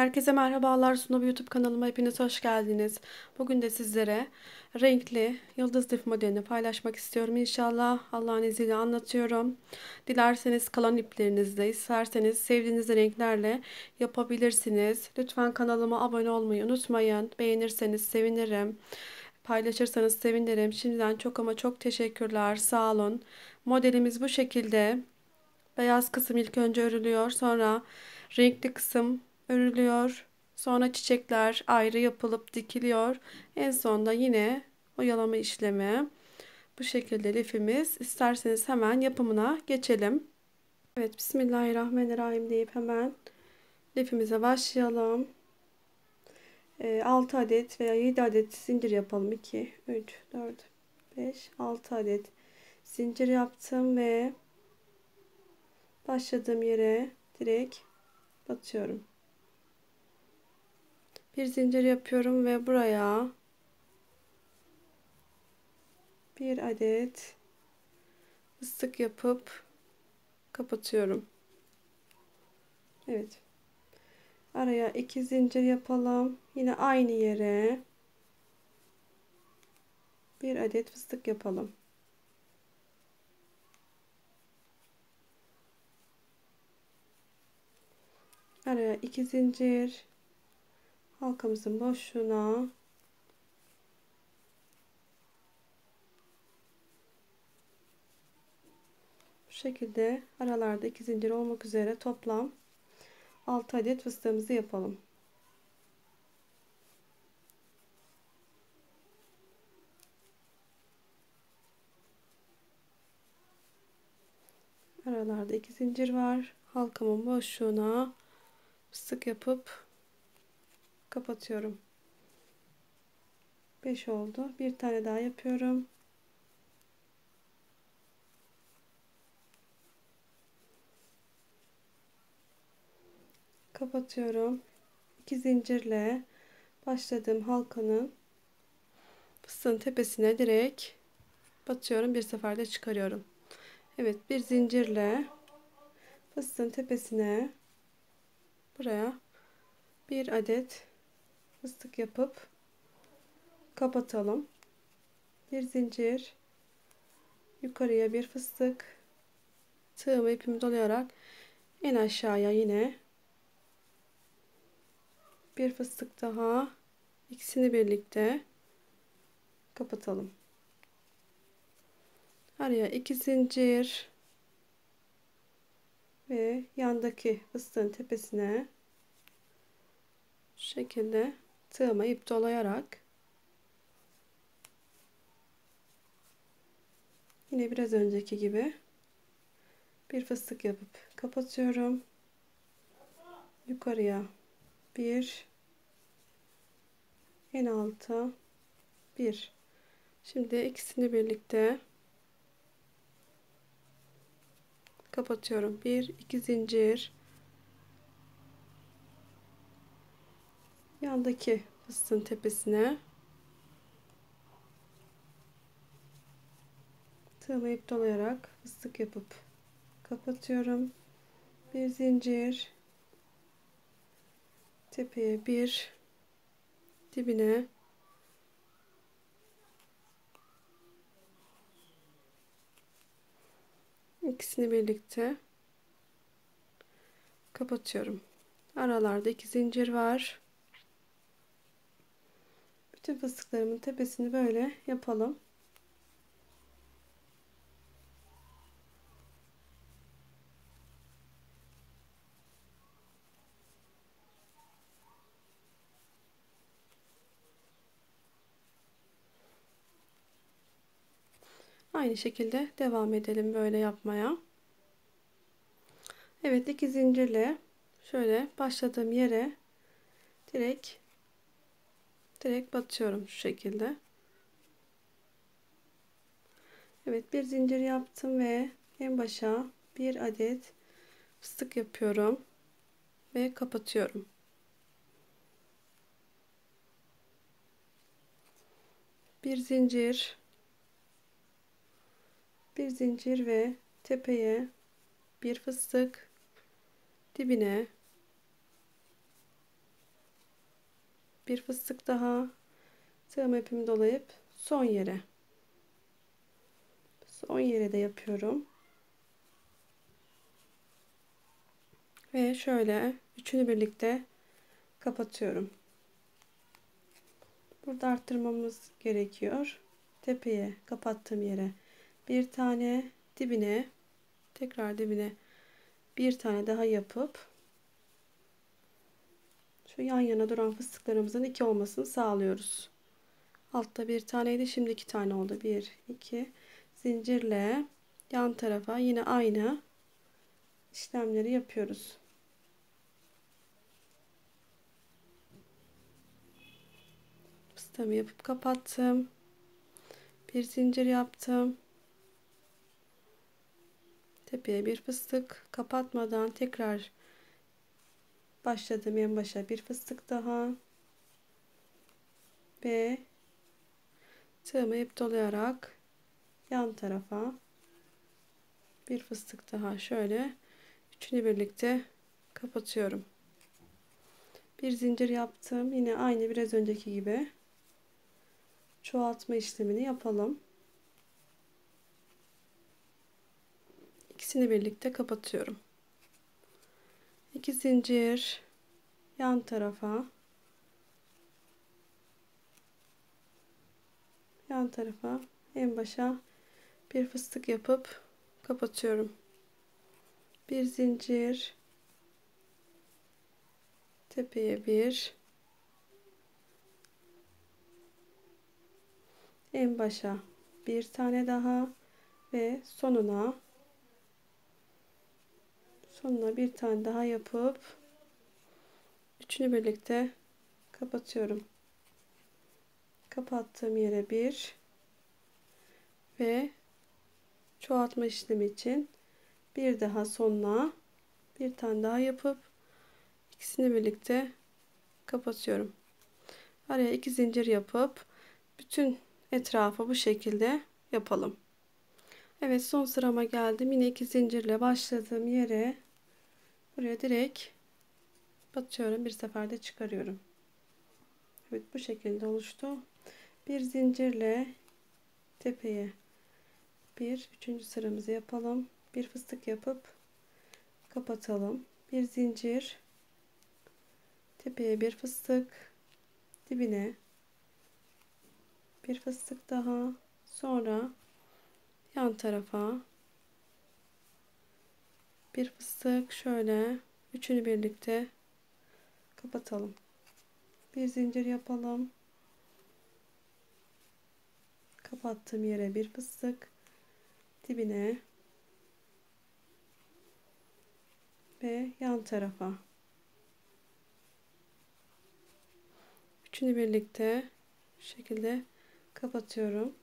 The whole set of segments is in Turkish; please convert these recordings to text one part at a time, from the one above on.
Herkese merhabalar, Suna YouTube kanalıma hepiniz hoş geldiniz. Bugün de sizlere renkli yıldız lif modelini paylaşmak istiyorum. İnşallah Allah'ın izniyle anlatıyorum. Dilerseniz kalan iplerinizle, isterseniz sevdiğiniz renklerle yapabilirsiniz. Lütfen kanalıma abone olmayı unutmayın. Beğenirseniz sevinirim. Paylaşırsanız sevinirim. Şimdiden çok ama çok teşekkürler. Sağ olun. Modelimiz bu şekilde. Beyaz kısım ilk önce örülüyor. Sonra renkli kısım örülüyor. Sonra çiçekler ayrı yapılıp dikiliyor. En sonunda yine oyalama işlemi. Bu şekilde lifimiz. İsterseniz hemen yapımına geçelim. Evet, Bismillahirrahmanirrahim deyip hemen lifimize başlayalım. 6 adet veya 7 adet zincir yapalım. 2, 3, 4, 5, 6 adet zincir yaptım ve başladığım yere direkt batıyorum. Bir zincir yapıyorum ve buraya bir adet fıstık yapıp kapatıyorum. Evet. Araya 2 zincir yapalım. Yine aynı yere bir adet fıstık yapalım. Araya 2 zincir, halkamızın boşluğuna bu şekilde aralarda 2 zincir olmak üzere toplam 6 adet fıstığımızı yapalım. Aralarda 2 zincir var. Halkamın boşluğuna fıstık yapıp kapatıyorum. 5 oldu. Bir tane daha yapıyorum. Kapatıyorum. 2 zincirle başladığım halkanın fıstığın tepesine direkt batıyorum. Bir seferde çıkarıyorum. Evet, bir zincirle fıstığın tepesine buraya bir adet fıstık yapıp kapatalım. Bir zincir, yukarıya bir fıstık, tığımı ipimi dolayarak en aşağıya yine bir fıstık daha, ikisini birlikte kapatalım. Araya 2 zincir ve yandaki fıstığın tepesine şu şekilde tığıma ip dolayarak yine biraz önceki gibi bir fıstık yapıp kapatıyorum. Yukarıya bir, en alta bir. Şimdi ikisini birlikte kapatıyorum. 1-2 zincir, yandaki fıstığın tepesine tığımı ip dolayarak fıstık yapıp kapatıyorum. Bir zincir, tepeye bir, dibine ikisini birlikte kapatıyorum. Aralarda 2 zincir var. Bütün fıstıklarımın tepesini böyle yapalım. Aynı şekilde devam edelim böyle yapmaya. Evet, 2 zincirle şöyle başladığım yere direkt batıyorum şu şekilde. Evet, bir zincir yaptım ve en başa bir adet fıstık yapıyorum ve kapatıyorum. Bir zincir ve tepeye bir fıstık, dibine bir fıstık daha tığım ipimi dolayıp son yere de yapıyorum ve şöyle üçünü birlikte kapatıyorum. Burada arttırmamız gerekiyor. Tepeye, kapattığım yere bir tane, dibine, tekrar dibine bir tane daha yapıp şu yan yana duran fıstıklarımızın iki olmasını sağlıyoruz. Altta bir taneydi, şimdi iki tane oldu. 1, 2 zincirle yan tarafa yine aynı işlemleri yapıyoruz. Fıstığımı yapıp kapattım. Bir zincir yaptım. Tepeye bir fıstık, kapatmadan tekrar başladım, en başa bir fıstık daha ve tığımı ip dolayarak yan tarafa bir fıstık daha, şöyle üçünü birlikte kapatıyorum. Bir zincir yaptım, yine aynı biraz önceki gibi çoğaltma işlemini yapalım. İkisini birlikte kapatıyorum. 2 zincir yan tarafa, en başa bir fıstık yapıp kapatıyorum. Bir zincir, tepeye bir, en başa bir tane daha ve sonuna bir tane daha yapıp üçünü birlikte kapatıyorum. Kapattığım yere bir ve çoğaltma işlemi için bir daha, sonuna bir tane daha yapıp ikisini birlikte kapatıyorum. Araya 2 zincir yapıp bütün etrafı bu şekilde yapalım. Evet, son sırama geldim. Yine 2 zincirle başladığım yere, buraya direkt batıyorum, bir seferde çıkarıyorum. Evet, bu şekilde oluştu. Bir zincirle tepeye bir, üçüncü sıramızı yapalım. Bir fıstık yapıp kapatalım. Bir zincir, tepeye bir fıstık, dibine bir fıstık daha, sonra yan tarafa bir fıstık, şöyle üçünü birlikte kapatalım. Bir zincir yapalım. Kapattığım yere bir fıstık, dibine ve yan tarafa. Üçünü birlikte bu şekilde kapatıyorum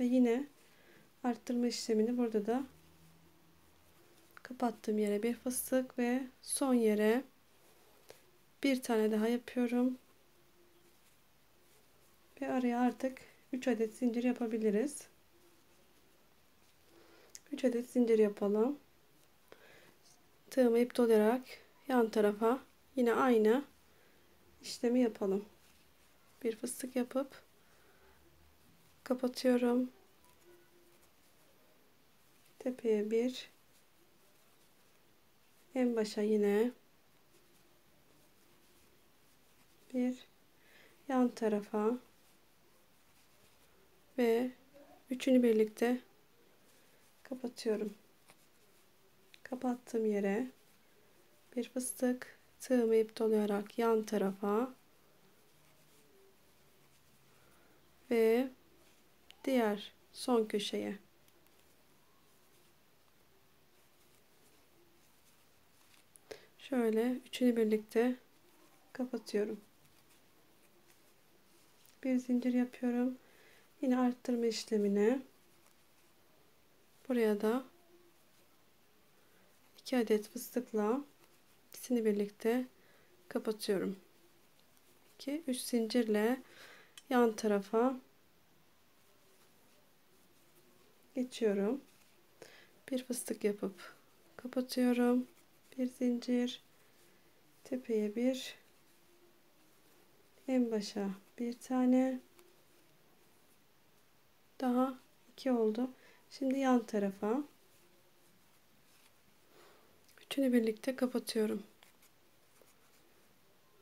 ve yine arttırma işlemini burada da kapattığım yere bir fıstık ve son yere bir tane daha yapıyorum ve araya artık 3 adet zincir yapabiliriz. 3 adet zincir yapalım. Tığımı ip dolayarak yan tarafa yine aynı işlemi yapalım. Bir fıstık yapıp kapatıyorum. Tepeye bir, en başa yine bir, yan tarafa ve üçünü birlikte kapatıyorum. Kapattığım yere bir fıstık, tığımı ip dolayarak yan tarafa ve diğer son köşeye. Şöyle üçünü birlikte kapatıyorum. Bir zincir yapıyorum. Yine arttırma işlemine. Buraya da 2 adet fıstıkla ikisini birlikte kapatıyorum. 2-3 zincirle yan tarafa geçiyorum. Bir fıstık yapıp kapatıyorum. Bir zincir, tepeye bir, en başa bir tane daha, iki oldu. Şimdi yan tarafa üçünü birlikte kapatıyorum.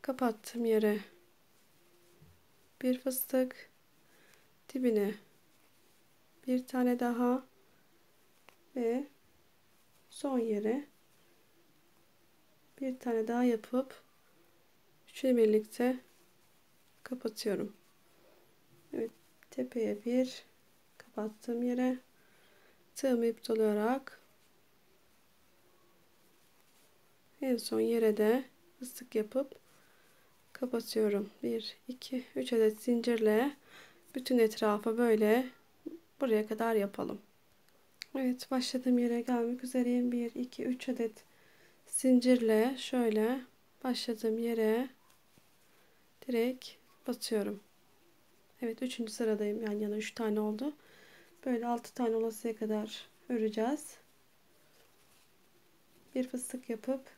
Kapattığım yere bir fıstık, dibine bir tane daha ve son yere bir tane daha yapıp üçünü birlikte kapatıyorum. Evet, tepeye bir, kapattığım yere tığımı ip dolayarak en son yere de fıstık yapıp kapatıyorum. 1 2 3 adet zincirle bütün etrafa böyle buraya kadar yapalım. Evet, başladığım yere gelmek üzereyim. 1 2 3 adet zincirle şöyle başladığım yere direkt batıyorum. Evet, 3. sıradayım. Yan yana 3 tane oldu. Böyle 6 tane olasıya kadar öreceğiz. Bir fıstık yapıp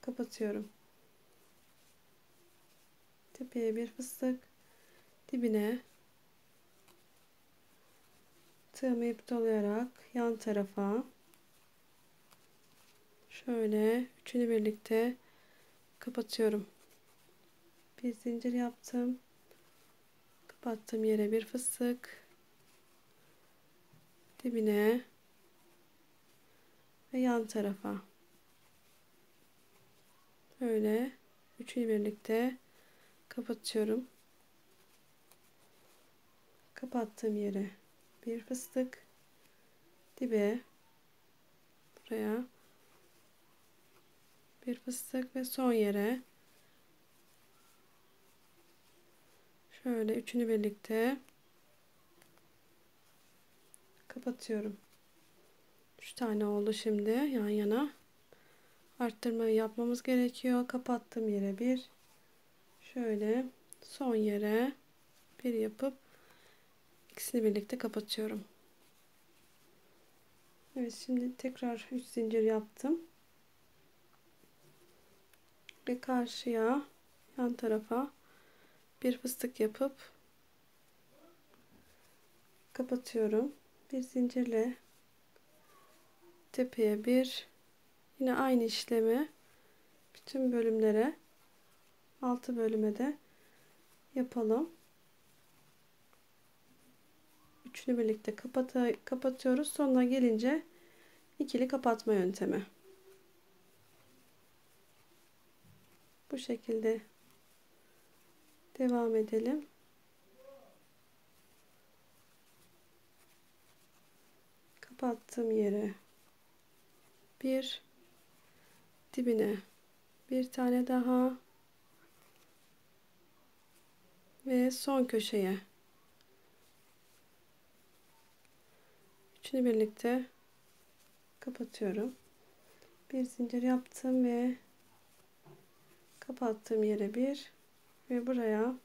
kapatıyorum. Tepeye bir fıstık, dibine tığımı ip dolayarak yan tarafa şöyle üçünü birlikte kapatıyorum. Bir zincir yaptım, kapattığım yere bir fıstık, dibine ve yan tarafa böyle üçünü birlikte kapatıyorum. Kapattığım yere bir fıstık, dibe, buraya bir fıstık ve son yere şöyle üçünü birlikte kapatıyorum. 3 tane oldu şimdi yan yana. Arttırmayı yapmamız gerekiyor. Kapattığım yere bir, şöyle son yere bir yapıp ikisini birlikte kapatıyorum. Evet, şimdi tekrar 3 zincir yaptım ve karşıya yan tarafa bir fıstık yapıp kapatıyorum. Bir zincirle tepeye bir, yine aynı işlemi bütün bölümlere, 6 bölüme de yapalım. Üçünü birlikte kapatıyoruz. Sonuna gelince ikili kapatma yöntemi. Bu şekilde devam edelim. Kapattığım yere bir, dibine bir tane daha ve son köşeye üçünü birlikte kapatıyorum. Bir zincir yaptım ve kapattığım yere bir ve buraya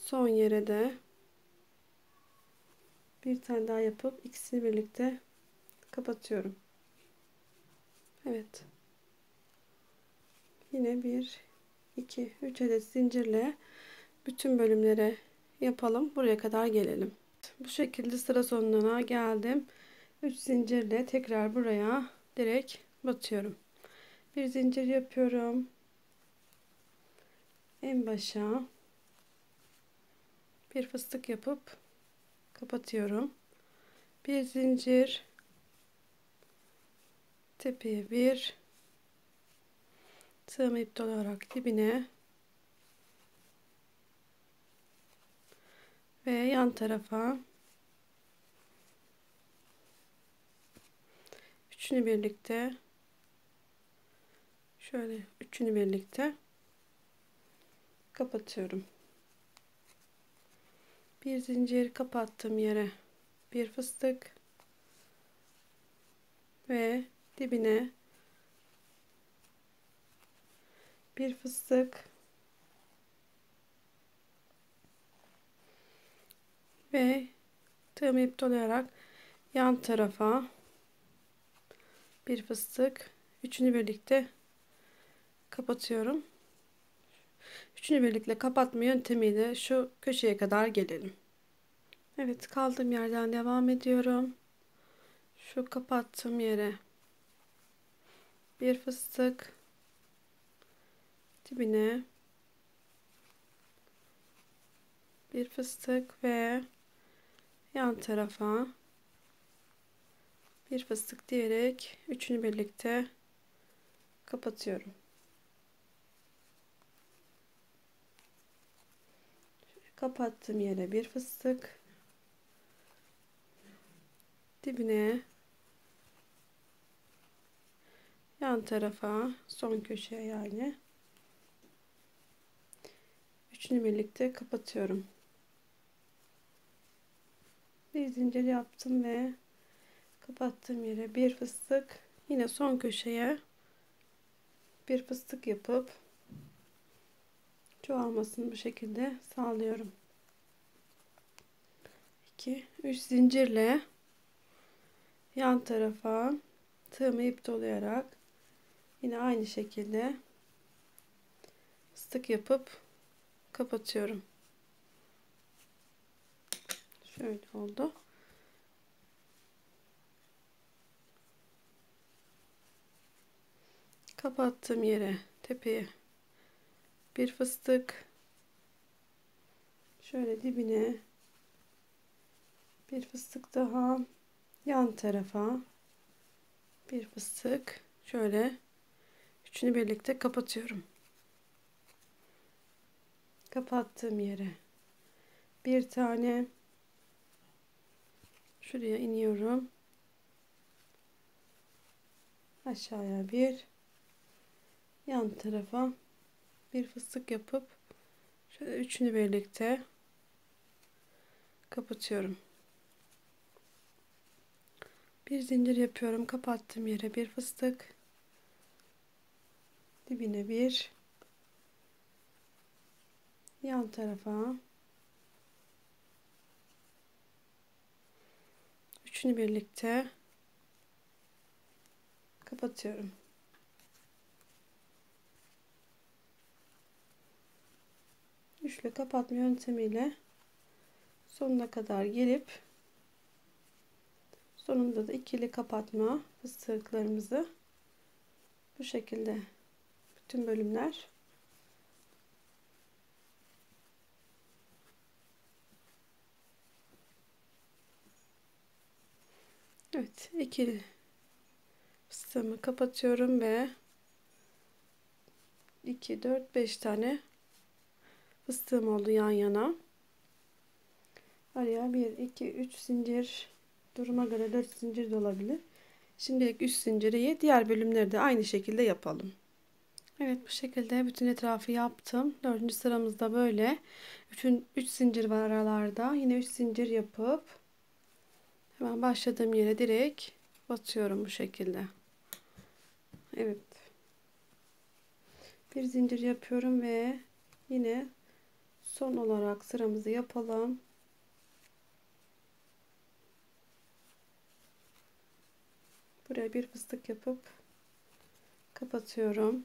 son yere de bir tane daha yapıp ikisini birlikte kapatıyorum. Evet, yine 1 2 3 adet zincirle bütün bölümlere yapalım, buraya kadar gelelim. Bu şekilde sıra sonuna geldim. 3 zincirle tekrar buraya direkt batıyorum. Bir zincir yapıyorum, en başa bir fıstık yapıp kapatıyorum. Bir zincir, tepeye bir, tığımı ip dolayarak dibine ve yan tarafa üçünü birlikte şöyle kapatıyorum. Bir zincir, kapattığım yere bir fıstık ve dibine bir fıstık ve tığımı ip dolayarak yan tarafa bir fıstık, üçünü birlikte kapatıyorum. Üçünü birlikte kapatma yöntemiyle şu köşeye kadar gelelim. Evet, kaldığım yerden devam ediyorum. Şu kapattığım yere bir fıstık, dibine bir fıstık ve yan tarafa bir fıstık diyerek üçünü birlikte kapatıyorum. Kapattığım yere bir fıstık, dibine, yan tarafa, son köşeye yani üçünü birlikte kapatıyorum. Bir zincir yaptım ve kapattığım yere bir fıstık, yine son köşeye bir fıstık yapıp çoğalmasını bu şekilde sağlıyorum. 2-3 zincirle yan tarafa tığımı ip dolayarak yine aynı şekilde fıstık yapıp kapatıyorum. Şöyle oldu. Kapattığım yere, tepeye bir fıstık, şöyle dibine bir fıstık daha, yan tarafa bir fıstık, şöyle üçünü birlikte kapatıyorum. Kapattığım yere bir tane, şuraya iniyorum, aşağıya bir, yan tarafa bir fıstık yapıp şöyle üçünü birlikte kapatıyorum. Bir zincir yapıyorum, kapattığım yere bir fıstık, dibine bir, yan tarafa üçünü birlikte kapatıyorum. Üçlü kapatma yöntemiyle sonuna kadar gelip sonunda da ikili kapatma fıstıklarımızı bu şekilde bütün bölümler evet, ikili fıstığımı kapatıyorum ve 2 4 5 tane fıstığım oldu yan yana. Araya 1 2 3 zincir, duruma göre 4 zincir de olabilir. Şimdilik 3 zinciri, diğer bölümleri de aynı şekilde yapalım. Evet, bu şekilde bütün etrafı yaptım. 4. sıramızda böyle 3 zincir var aralarda. Yine 3 zincir yapıp hemen başladığım yere direkt batıyorum bu şekilde. Evet. Bir zincir yapıyorum ve yine son olarak sıramızı yapalım. Buraya bir fıstık yapıp kapatıyorum.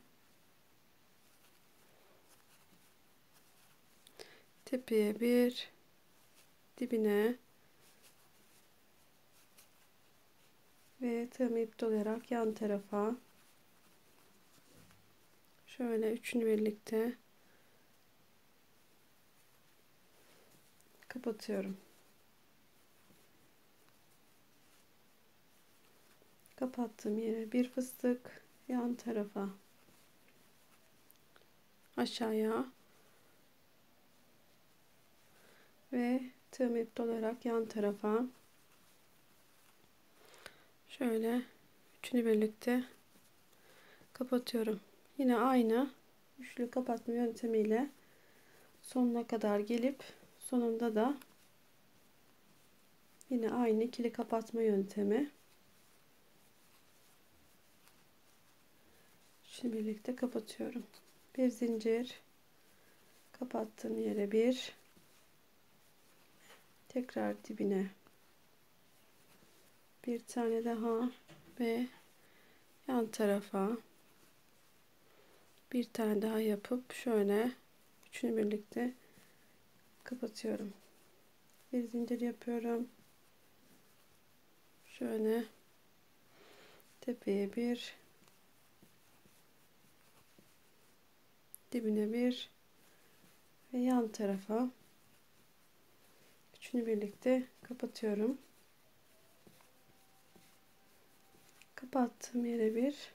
Tepeye bir, dibine ve tığımı ip dolayarak yan tarafa şöyle üçünü birlikte kapatıyorum. Kapattığım yere bir fıstık, yan tarafa, aşağıya ve tığımı ip dolayarak yan tarafa şöyle üçünü birlikte kapatıyorum. Yine aynı üçlü kapatma yöntemiyle sonuna kadar gelip sonunda da yine aynı ikili kapatma yöntemi. Şimdi birlikte kapatıyorum. Bir zincir, kapattığım yere bir, tekrar dibine bir tane daha ve yan tarafa bir tane daha yapıp şöyle Üçünü birlikte kapatıyorum. Bir zincir yapıyorum. Şöyle tepeye bir, dibine bir ve yan tarafa. Üçünü birlikte kapatıyorum. Kapattığım yere bir,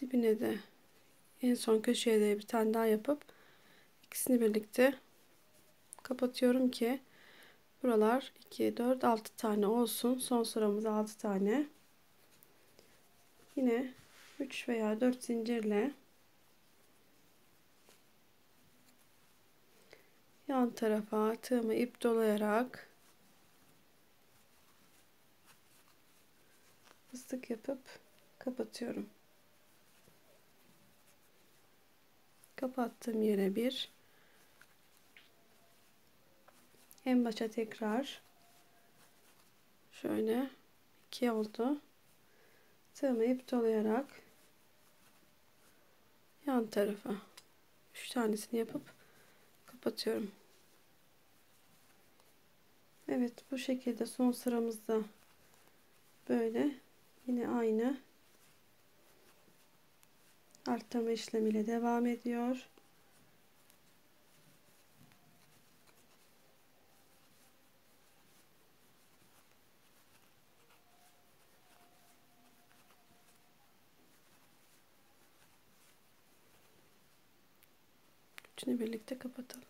dibine de en son köşeye de bir tane daha yapıp ikisini birlikte kapatıyorum ki buralar 2, 4, 6 tane olsun. Son sıramız 6 tane. Yine 3 veya 4 zincirle yan tarafa tığımı ip dolayarak fıstık yapıp kapatıyorum. Kapattığım yere bir, en başa tekrar şöyle 2 oldu. Tığımı ip dolayarak yan tarafa 3 tanesini yapıp kapatıyorum. Evet, bu şekilde son sıramızda böyle yine aynı arttırma işlemiyle devam ediyor. Üçünü birlikte kapatalım.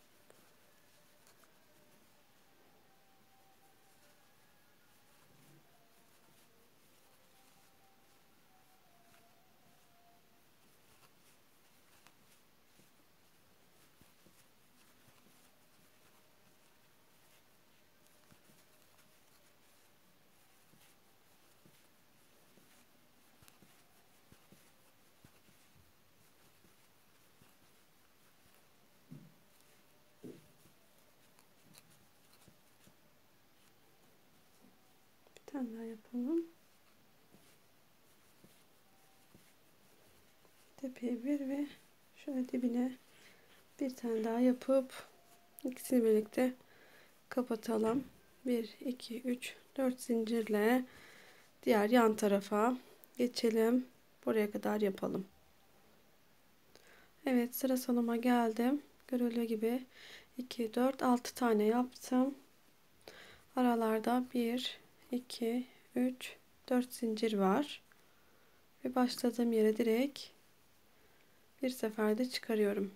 Daha yapalım. Tepeye bir ve şöyle dibine bir tane daha yapıp ikisini birlikte kapatalım. 1, 2, 3, 4 zincirle diğer yan tarafa geçelim. Buraya kadar yapalım. Evet, sıra sonuma geldim. Görüldüğü gibi 2, 4, 6 tane yaptım. Aralarda 1, 2, 3, 4 zincir var ve başladığım yere direkt bir seferde çıkarıyorum.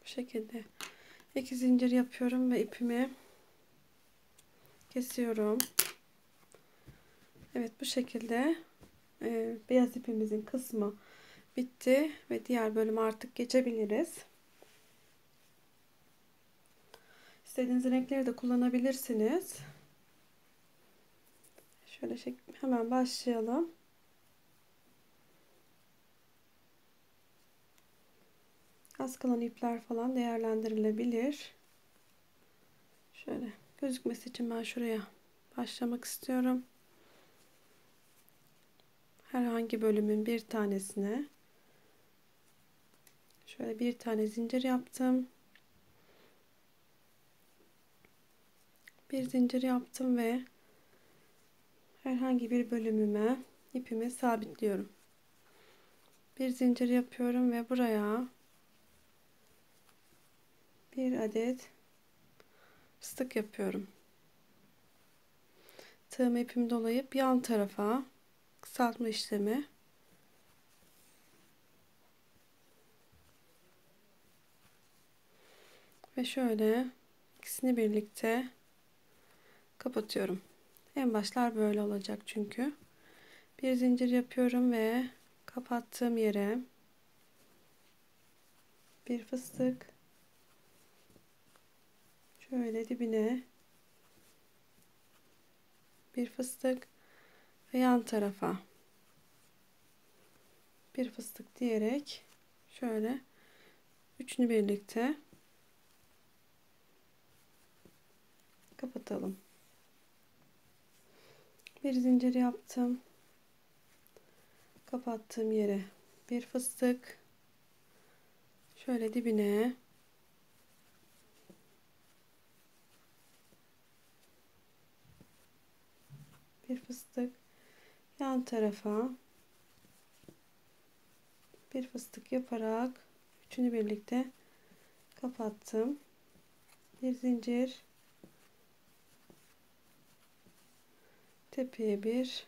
Bu şekilde 2 zincir yapıyorum ve ipimi kesiyorum. Evet, bu şekilde beyaz ipimizin kısmı bitti ve diğer bölüme artık geçebiliriz. İstediğiniz renkleri de kullanabilirsiniz. Şöyle hemen başlayalım. Az kalan ipler falan değerlendirilebilir. Şöyle gözükmesi için ben şuraya başlamak istiyorum. Herhangi bölümün bir tanesine şöyle bir tane zincir yaptım. Bir zincir yaptım ve herhangi bir bölümüme ipimi sabitliyorum. Bir zincir yapıyorum ve buraya bir adet fıstık yapıyorum. Tığım ipimi dolayıp yan tarafa kısaltma işlemi. Ve şöyle ikisini birlikte kapatıyorum. En başlar böyle olacak çünkü. Bir zincir yapıyorum ve kapattığım yere bir fıstık, şöyle dibine bir fıstık ve yan tarafa bir fıstık diyerek şöyle üçünü birlikte kapatalım. Bir zincir yaptım. kapattığım yere bir fıstık, şöyle dibine bir fıstık, yan tarafa bir fıstık yaparak üçünü birlikte kapattım. Bir zincir, tepeye bir,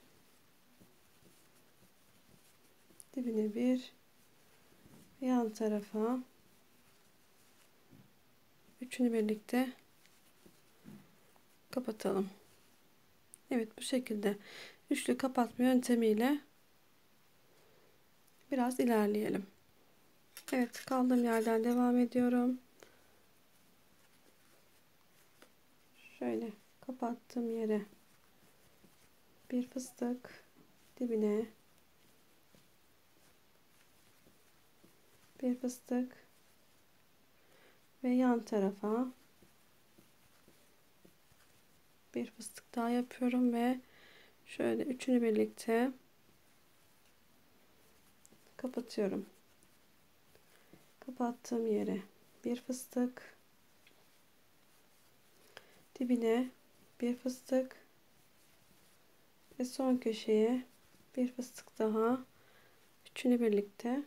dibine bir, yan tarafa, üçünü birlikte kapatalım. Evet, bu şekilde üçlü kapatma yöntemiyle biraz ilerleyelim. Evet, kaldığım yerden devam ediyorum. Şöyle kapattığım yere bir fıstık, dibine bir fıstık ve yan tarafa bir fıstık daha yapıyorum ve şöyle üçünü birlikte kapatıyorum. Kapattığım yere bir fıstık, dibine bir fıstık ve son köşeye bir fıstık daha, üçünü birlikte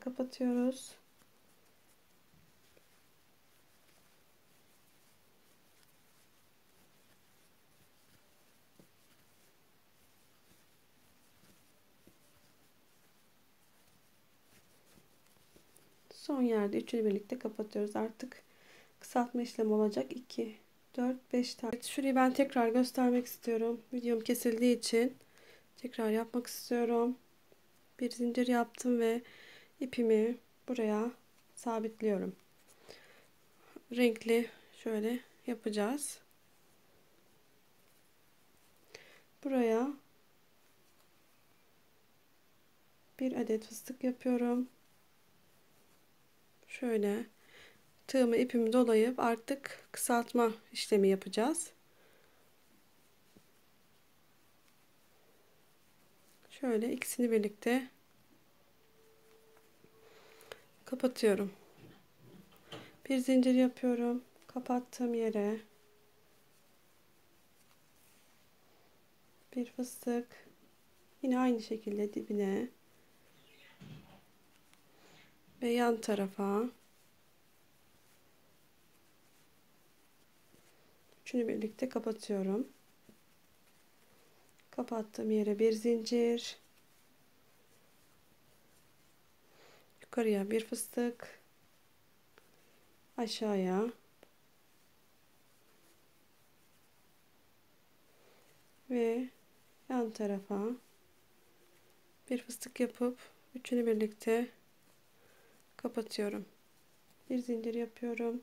kapatıyoruz. Son yerde üçünü birlikte kapatıyoruz. Artık kısaltma işlemi olacak. 2, 4, 5 tane. Evet, şurayı ben tekrar göstermek istiyorum. Videom kesildiği için tekrar yapmak istiyorum. Bir zincir yaptım ve ipimi buraya sabitliyorum. Renkli şöyle yapacağız. Buraya bir adet fıstık yapıyorum. Şöyle tığımı, ipimi dolayıp artık kısaltma işlemi yapacağız. Şöyle ikisini birlikte kapatıyorum. Bir zincir yapıyorum. Kapattığım yere bir fıstık. Yine aynı şekilde dibine ve yan tarafa üçünü birlikte kapatıyorum. Kapattığım yere bir zincir, yukarıya bir fıstık, aşağıya ve yan tarafa bir fıstık yapıp üçünü birlikte kapatıyorum. Bir zincir yapıyorum.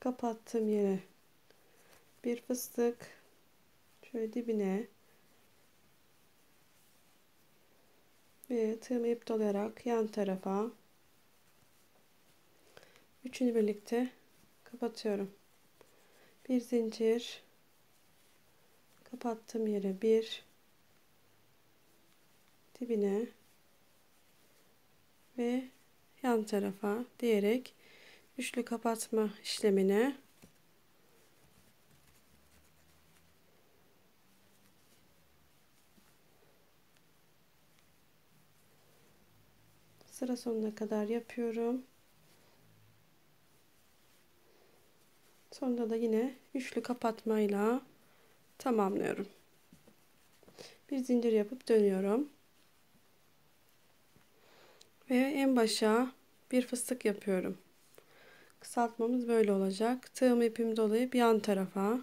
Kapattığım yere bir fıstık, şöyle dibine ve tığımı ip dolayarak yan tarafa üçünü birlikte kapatıyorum. Bir zincir, kapattığım yere bir, dibine ve yan tarafa diyerek üçlü kapatma işlemine sıra sonuna kadar yapıyorum. Sonunda da yine üçlü kapatmayla tamamlıyorum. Bir zincir yapıp dönüyorum. Ve en başa bir fıstık yapıyorum. Kısaltmamız böyle olacak. Tığımı, ipimi dolayıp yan tarafa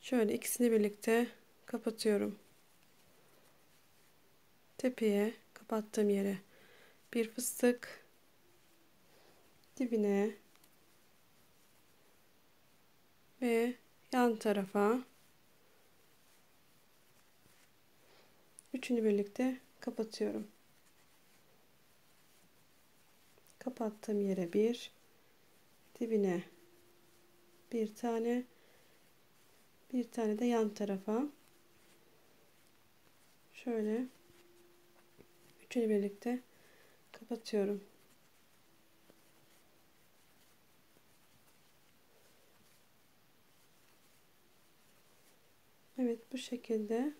şöyle ikisini birlikte kapatıyorum. Tepeye, kapattığım yere bir fıstık, dibine ve yan tarafa üçünü birlikte kapatıyorum. Kapattığım yere bir, dibine bir tane, bir tane de yan tarafa, şöyle üçünü birlikte kapatıyorum. Evet, bu şekilde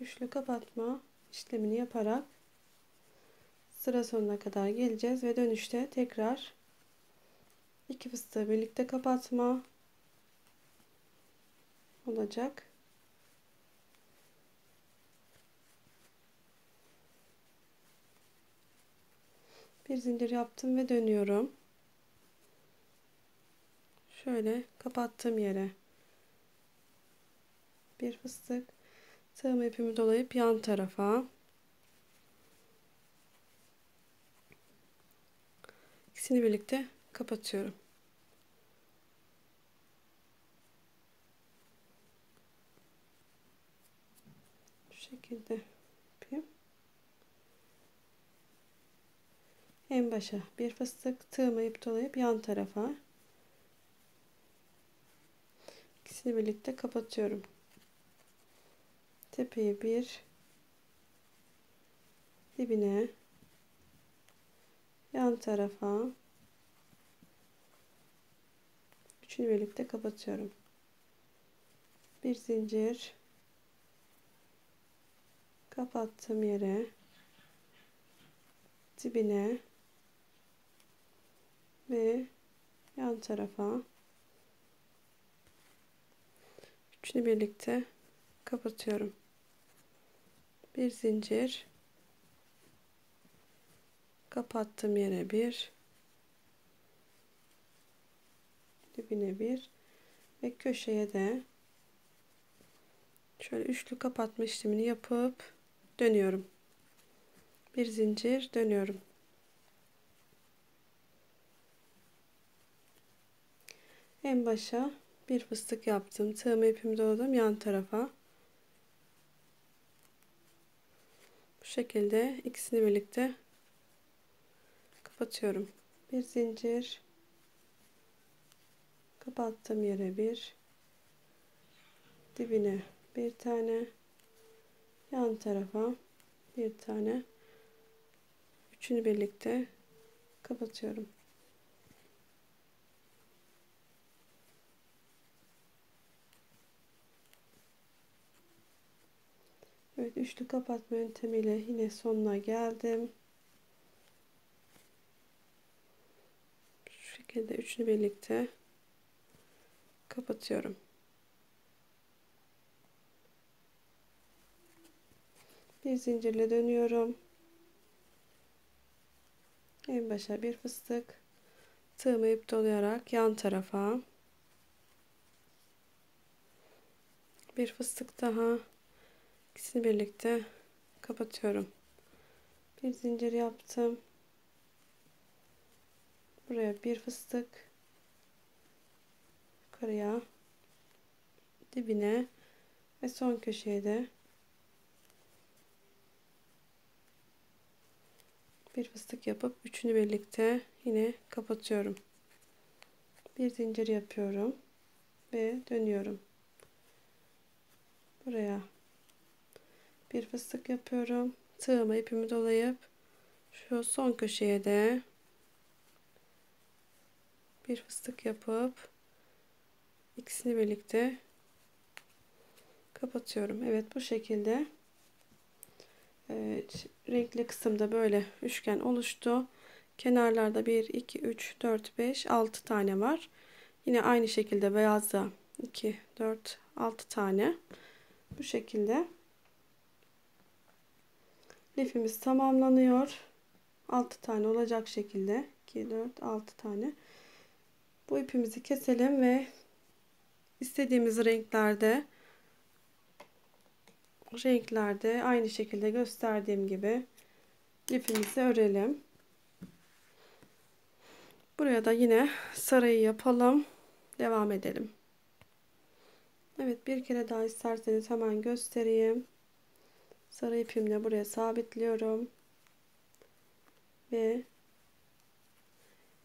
üçlü kapatma işlemini yaparak sıra sonuna kadar geleceğiz ve dönüşte tekrar iki fıstığı birlikte kapatma olacak. Bir zincir yaptım ve dönüyorum. Şöyle kapattığım yere bir fıstık, tığım ipimi dolayıp yan tarafa, ikisini birlikte kapatıyorum. Bu şekilde yapayım. En başa bir fıstık, tığımı ip dolayıp yan tarafa, ikisini birlikte kapatıyorum. Tepeye bir, dibine, yan tarafa, üçünü birlikte kapatıyorum. Bir zincir, kapattığım yere, dibine ve yan tarafa, üçünü birlikte kapatıyorum. Bir zincir, kapattığım yere bir, dibine bir ve köşeye de şöyle üçlü kapatma işlemini yapıp dönüyorum. Bir zincir, dönüyorum. En başa bir fıstık yaptım, tığımı ipimi doladım yan tarafa. Bu şekilde ikisini birlikte kapatıyorum. Bir zincir, kapattığım yere bir, dibine bir tane, yan tarafa bir tane, üçünü birlikte kapatıyorum. Evet, üçlü kapatma yöntemiyle yine sonuna geldim. Şu şekilde üçünü birlikte kapatıyorum. Bir zincirle dönüyorum. En başa bir fıstık, tığımı ip dolayarak yan tarafa, bir fıstık daha, İkisini birlikte kapatıyorum. Bir zincir yaptım. Buraya bir fıstık, yukarıya, dibine ve son köşeye de bir fıstık yapıp üçünü birlikte yine kapatıyorum. Bir zincir yapıyorum ve dönüyorum. Buraya bir fıstık yapıyorum, tığımı ipimi dolayıp şu son köşeye de bir fıstık yapıp ikisini birlikte kapatıyorum. Evet, bu şekilde renkli kısımda böyle üçgen oluştu. Kenarlarda 1 2 3 4 5 6 tane var. Yine aynı şekilde beyazda 2 4 6 tane bu şekilde. Lifimiz tamamlanıyor. 6 tane olacak şekilde. 2, 4, 6 tane. Bu ipimizi keselim ve istediğimiz renklerde aynı şekilde gösterdiğim gibi lifimizi örelim. Buraya da yine sarıyı yapalım. Devam edelim. Evet, bir kere daha isterseniz hemen göstereyim. Sarı ipimle buraya sabitliyorum ve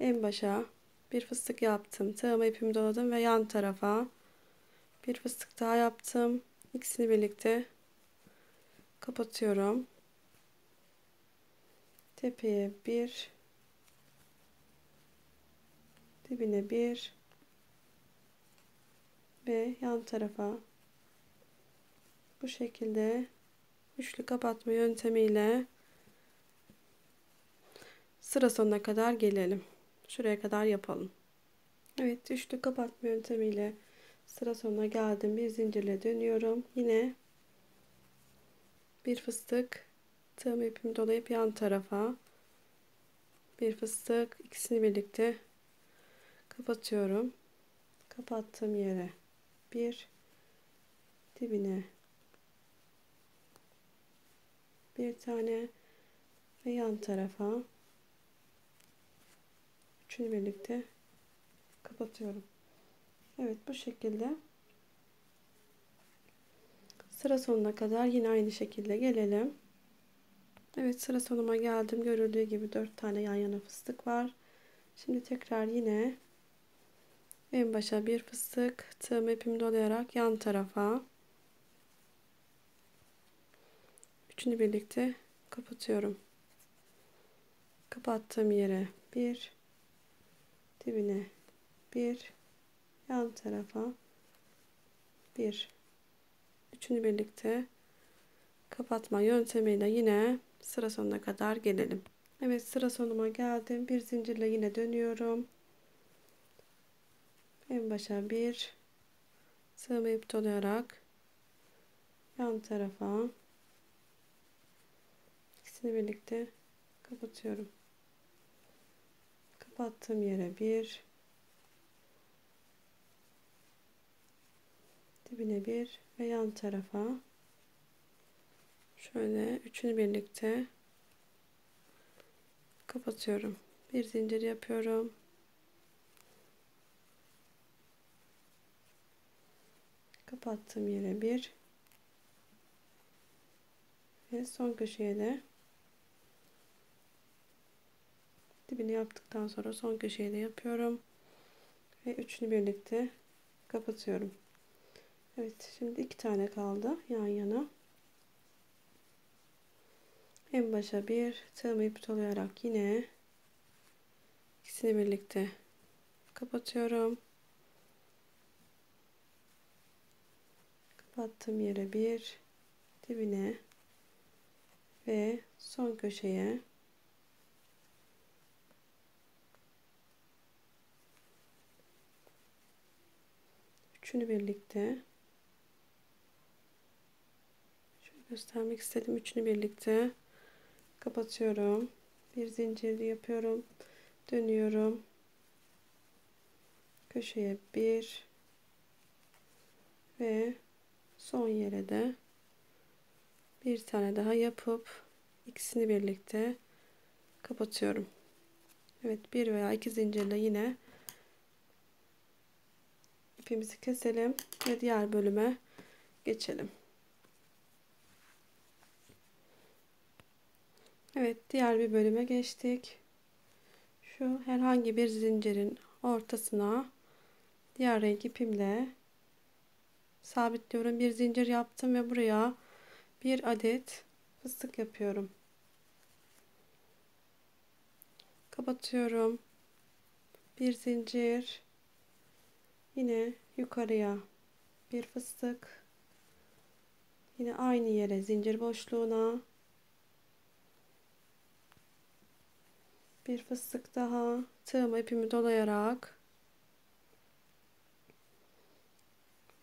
en başa bir fıstık yaptım. Tığıma ipimi doladım ve yan tarafa bir fıstık daha yaptım. İkisini birlikte kapatıyorum. Tepeye bir, dibine bir ve yan tarafa bu şekilde üçlü kapatma yöntemiyle sıra sonuna kadar gelelim. Şuraya kadar yapalım. Evet, üçlü kapatma yöntemiyle sıra sonuna geldim. Bir zincirle dönüyorum. Yine bir fıstık, tığım ipimi dolayıp yan tarafa bir fıstık, ikisini birlikte kapatıyorum. Kapattığım yere bir, dibine bir tane ve yan tarafa üçünü birlikte kapatıyorum. Evet, bu şekilde sıra sonuna kadar yine aynı şekilde gelelim. Evet, sıra sonuma geldim. Görüldüğü gibi 4 tane yan yana fıstık var. Şimdi tekrar yine en başa bir fıstık, tığım ipimi dolayarak yan tarafa üçünü birlikte kapatıyorum. Kapattığım yere bir, dibine bir, yan tarafa bir, üçünü birlikte kapatma yöntemiyle yine sıra sonuna kadar gelelim. Evet, sıra sonuma geldim. Bir zincirle yine dönüyorum. En başa bir, tığımı ip dolayarak yan tarafa ikisini birlikte kapatıyorum. Kapattığım yere bir, dibine bir ve yan tarafa şöyle üçünü birlikte kapatıyorum. Bir zincir yapıyorum. Kapattığım yere bir ve son köşeye de dibini yaptıktan sonra son köşeye de yapıyorum ve üçünü birlikte kapatıyorum. Evet, şimdi 2 tane kaldı yan yana. En başa bir, tığımı ip dolayarak yine ikisini birlikte kapatıyorum. Kapattığım yere bir, dibine ve son köşeye üçünü birlikte, şöyle göstermek istedim, üçünü birlikte kapatıyorum. Bir zincirli yapıyorum, dönüyorum köşeye bir ve son yere de bir tane daha yapıp ikisini birlikte kapatıyorum. Evet, bir veya iki zincirle yine ipimizi keselim ve diğer bölüme geçelim. Evet, diğer bir bölüme geçtik. Şu herhangi bir zincirin ortasına diğer renk ipimle sabitliyorum. Bir zincir yaptım ve buraya bir adet fıstık yapıyorum. Kapatıyorum. Bir zincir. Yine yukarıya bir fıstık. Yine aynı yere, zincir boşluğuna bir fıstık daha. Tığıma ipimi dolayarak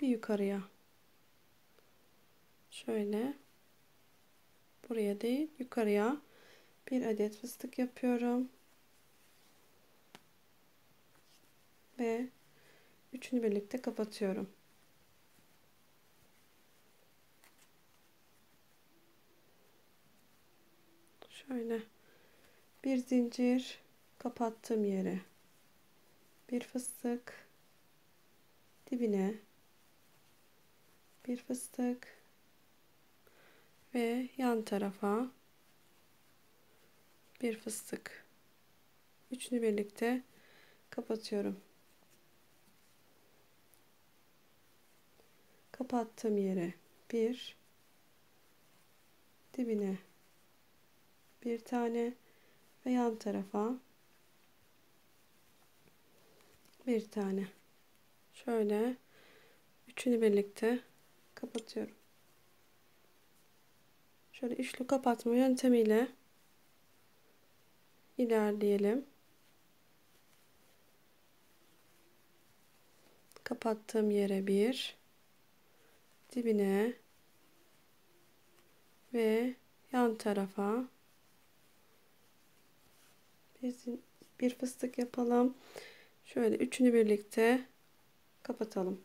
bir yukarıya, şöyle buraya değil yukarıya bir adet fıstık yapıyorum ve üçünü birlikte kapatıyorum. Şöyle bir zincir, kapattığım yere bir fıstık, dibine bir fıstık ve yan tarafa bir fıstık. Üçünü birlikte kapatıyorum. Kapattığım yere bir, dibine bir tane ve yan tarafa bir tane. Şöyle üçünü birlikte kapatıyorum. Şöyle üçlü kapatma yöntemiyle ilerleyelim. Kapattığım yere bir, dibine ve yan tarafa bir fıstık yapalım. Şöyle üçünü birlikte kapatalım.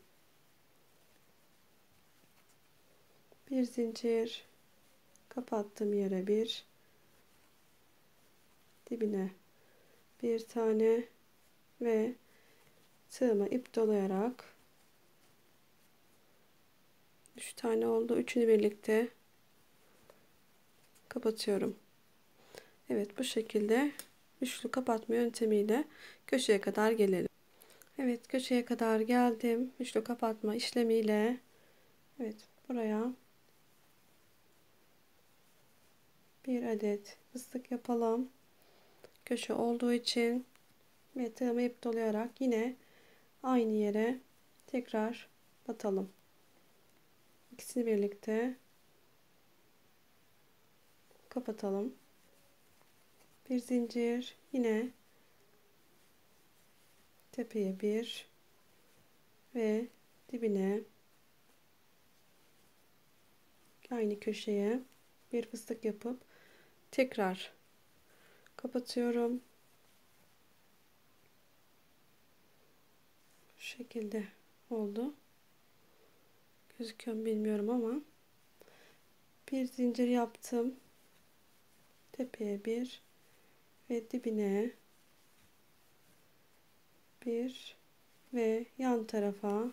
Bir zincir, kapattığım yere bir, dibine bir tane ve tığıma ip dolayarak 3 tane oldu. Üçünü birlikte kapatıyorum. Evet, bu şekilde üçlü kapatma yöntemiyle köşeye kadar gelelim. Evet, köşeye kadar geldim. Üçlü kapatma işlemiyle evet, buraya bir adet fıstık yapalım. Köşe olduğu için ve tığımı ip dolayarak yine aynı yere tekrar batalım. İkisini birlikte kapatalım. Bir zincir, yine tepeye bir ve dibine aynı köşeye bir fıstık yapıp tekrar kapatıyorum. Bu şekilde oldu. Gözüküyor mu bilmiyorum ama bir zincir yaptım. Tepeye bir ve dibine bir ve yan tarafa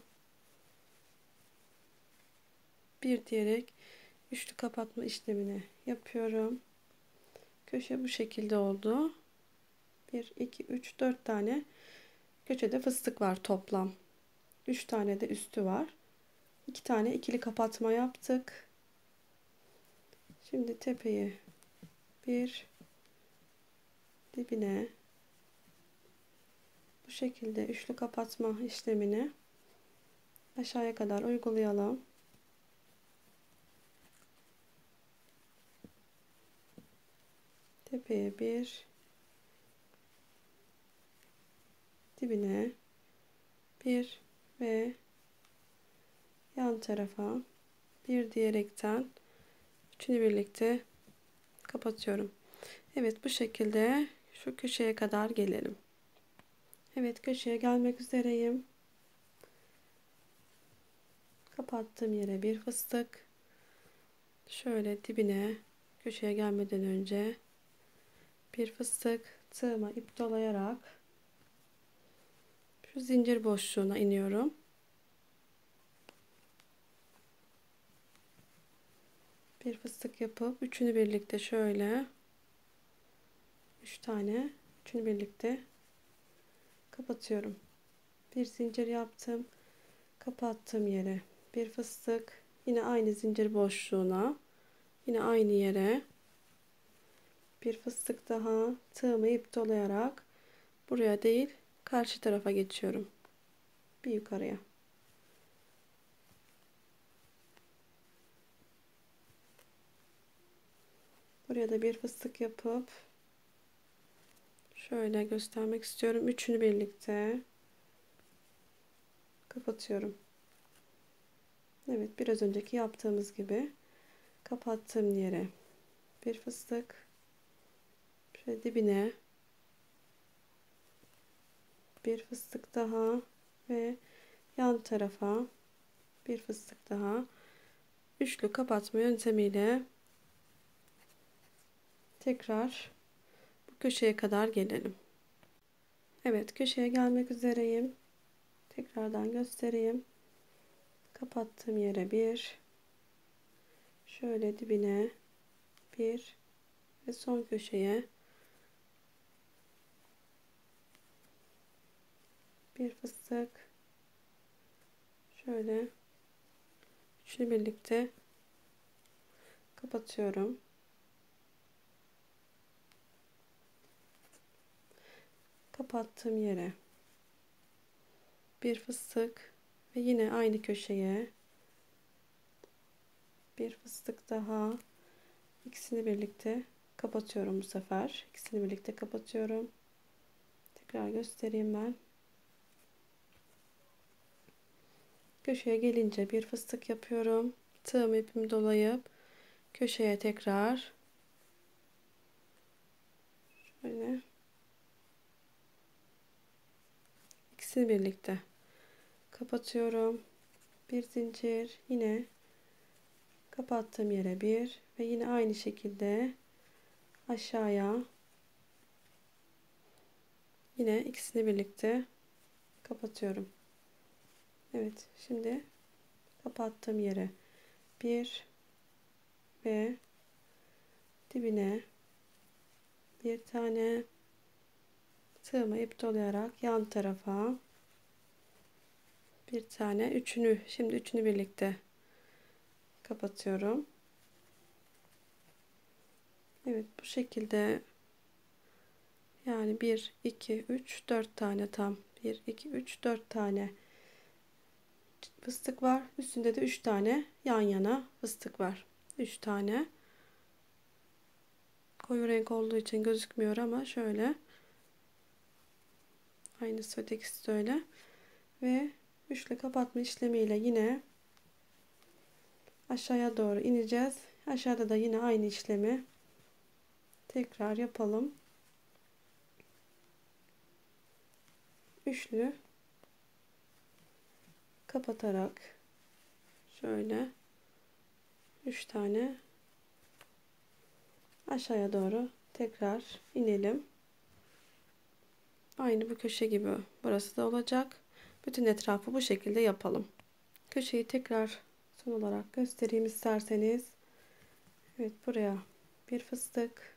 bir diyerek üçlü kapatma işlemini yapıyorum. Köşe bu şekilde oldu. 1, 2, 3, 4 tane köşede fıstık var toplam. 3 tane de üstü var. 2 tane ikili kapatma yaptık. Şimdi tepeye bir, dibine bu şekilde üçlü kapatma işlemini aşağıya kadar uygulayalım. Tepeye bir, dibine bir ve yan tarafa bir diyerekten üçünü birlikte kapatıyorum. Evet, bu şekilde şu köşeye kadar gelelim. Evet, köşeye gelmek üzereyim. Kapattığım yere bir fıstık. Şöyle dibine, köşeye gelmeden önce bir fıstık, tığıma ip dolayarak şu zincir boşluğuna iniyorum. Bir fıstık yapıp üçünü birlikte şöyle 3 tane, üçünü birlikte kapatıyorum. Bir zincir yaptım. Kapattığım yere bir fıstık, yine aynı zincir boşluğuna, yine aynı yere bir fıstık daha, tığımı ip dolayarak buraya değil karşı tarafa geçiyorum. Bir yukarıya. Buraya da bir fıstık yapıp şöyle göstermek istiyorum. Üçünü birlikte kapatıyorum. Evet, biraz önceki yaptığımız gibi kapattığım yere bir fıstık, şöyle dibine bir fıstık daha ve yan tarafa bir fıstık daha. Üçlü kapatma yöntemiyle tekrar bu köşeye kadar gelelim. Evet, köşeye gelmek üzereyim. Tekrardan göstereyim. Kapattığım yere bir, şöyle dibine bir ve son köşeye bir fıstık, şöyle üçünü birlikte kapatıyorum. Kapattığım yere bir fıstık ve yine aynı köşeye bir fıstık daha, ikisini birlikte kapatıyorum. Bu sefer ikisini birlikte kapatıyorum. Tekrar göstereyim ben. Köşeye gelince bir fıstık yapıyorum. Tığım ipimi dolayıp köşeye tekrar şöyle ikisini birlikte kapatıyorum. Bir zincir, yine kapattığım yere bir ve yine aynı şekilde aşağıya yine ikisini birlikte kapatıyorum. Evet, şimdi kapattığım yere bir ve dibine bir tane, tığımı ip dolayarak yan tarafa bir tane, şimdi üçünü birlikte kapatıyorum. Evet, bu şekilde yani 1 2 3 4 tane, tam 1 2 3 4 tane fıstık var. Üstünde de 3 tane yan yana fıstık var. 3 tane. Koyu renk olduğu için gözükmüyor ama şöyle. Aynısı ötekisi de öyle. Ve üçlü kapatma işlemiyle yine aşağıya doğru ineceğiz. Aşağıda da yine aynı işlemi tekrar yapalım. Üçlü kapatarak şöyle 3 tane aşağıya doğru tekrar inelim. Aynı bu köşe gibi burası da olacak. Bütün etrafı bu şekilde yapalım. Köşeyi tekrar son olarak göstereyim isterseniz. Evet, buraya bir fıstık.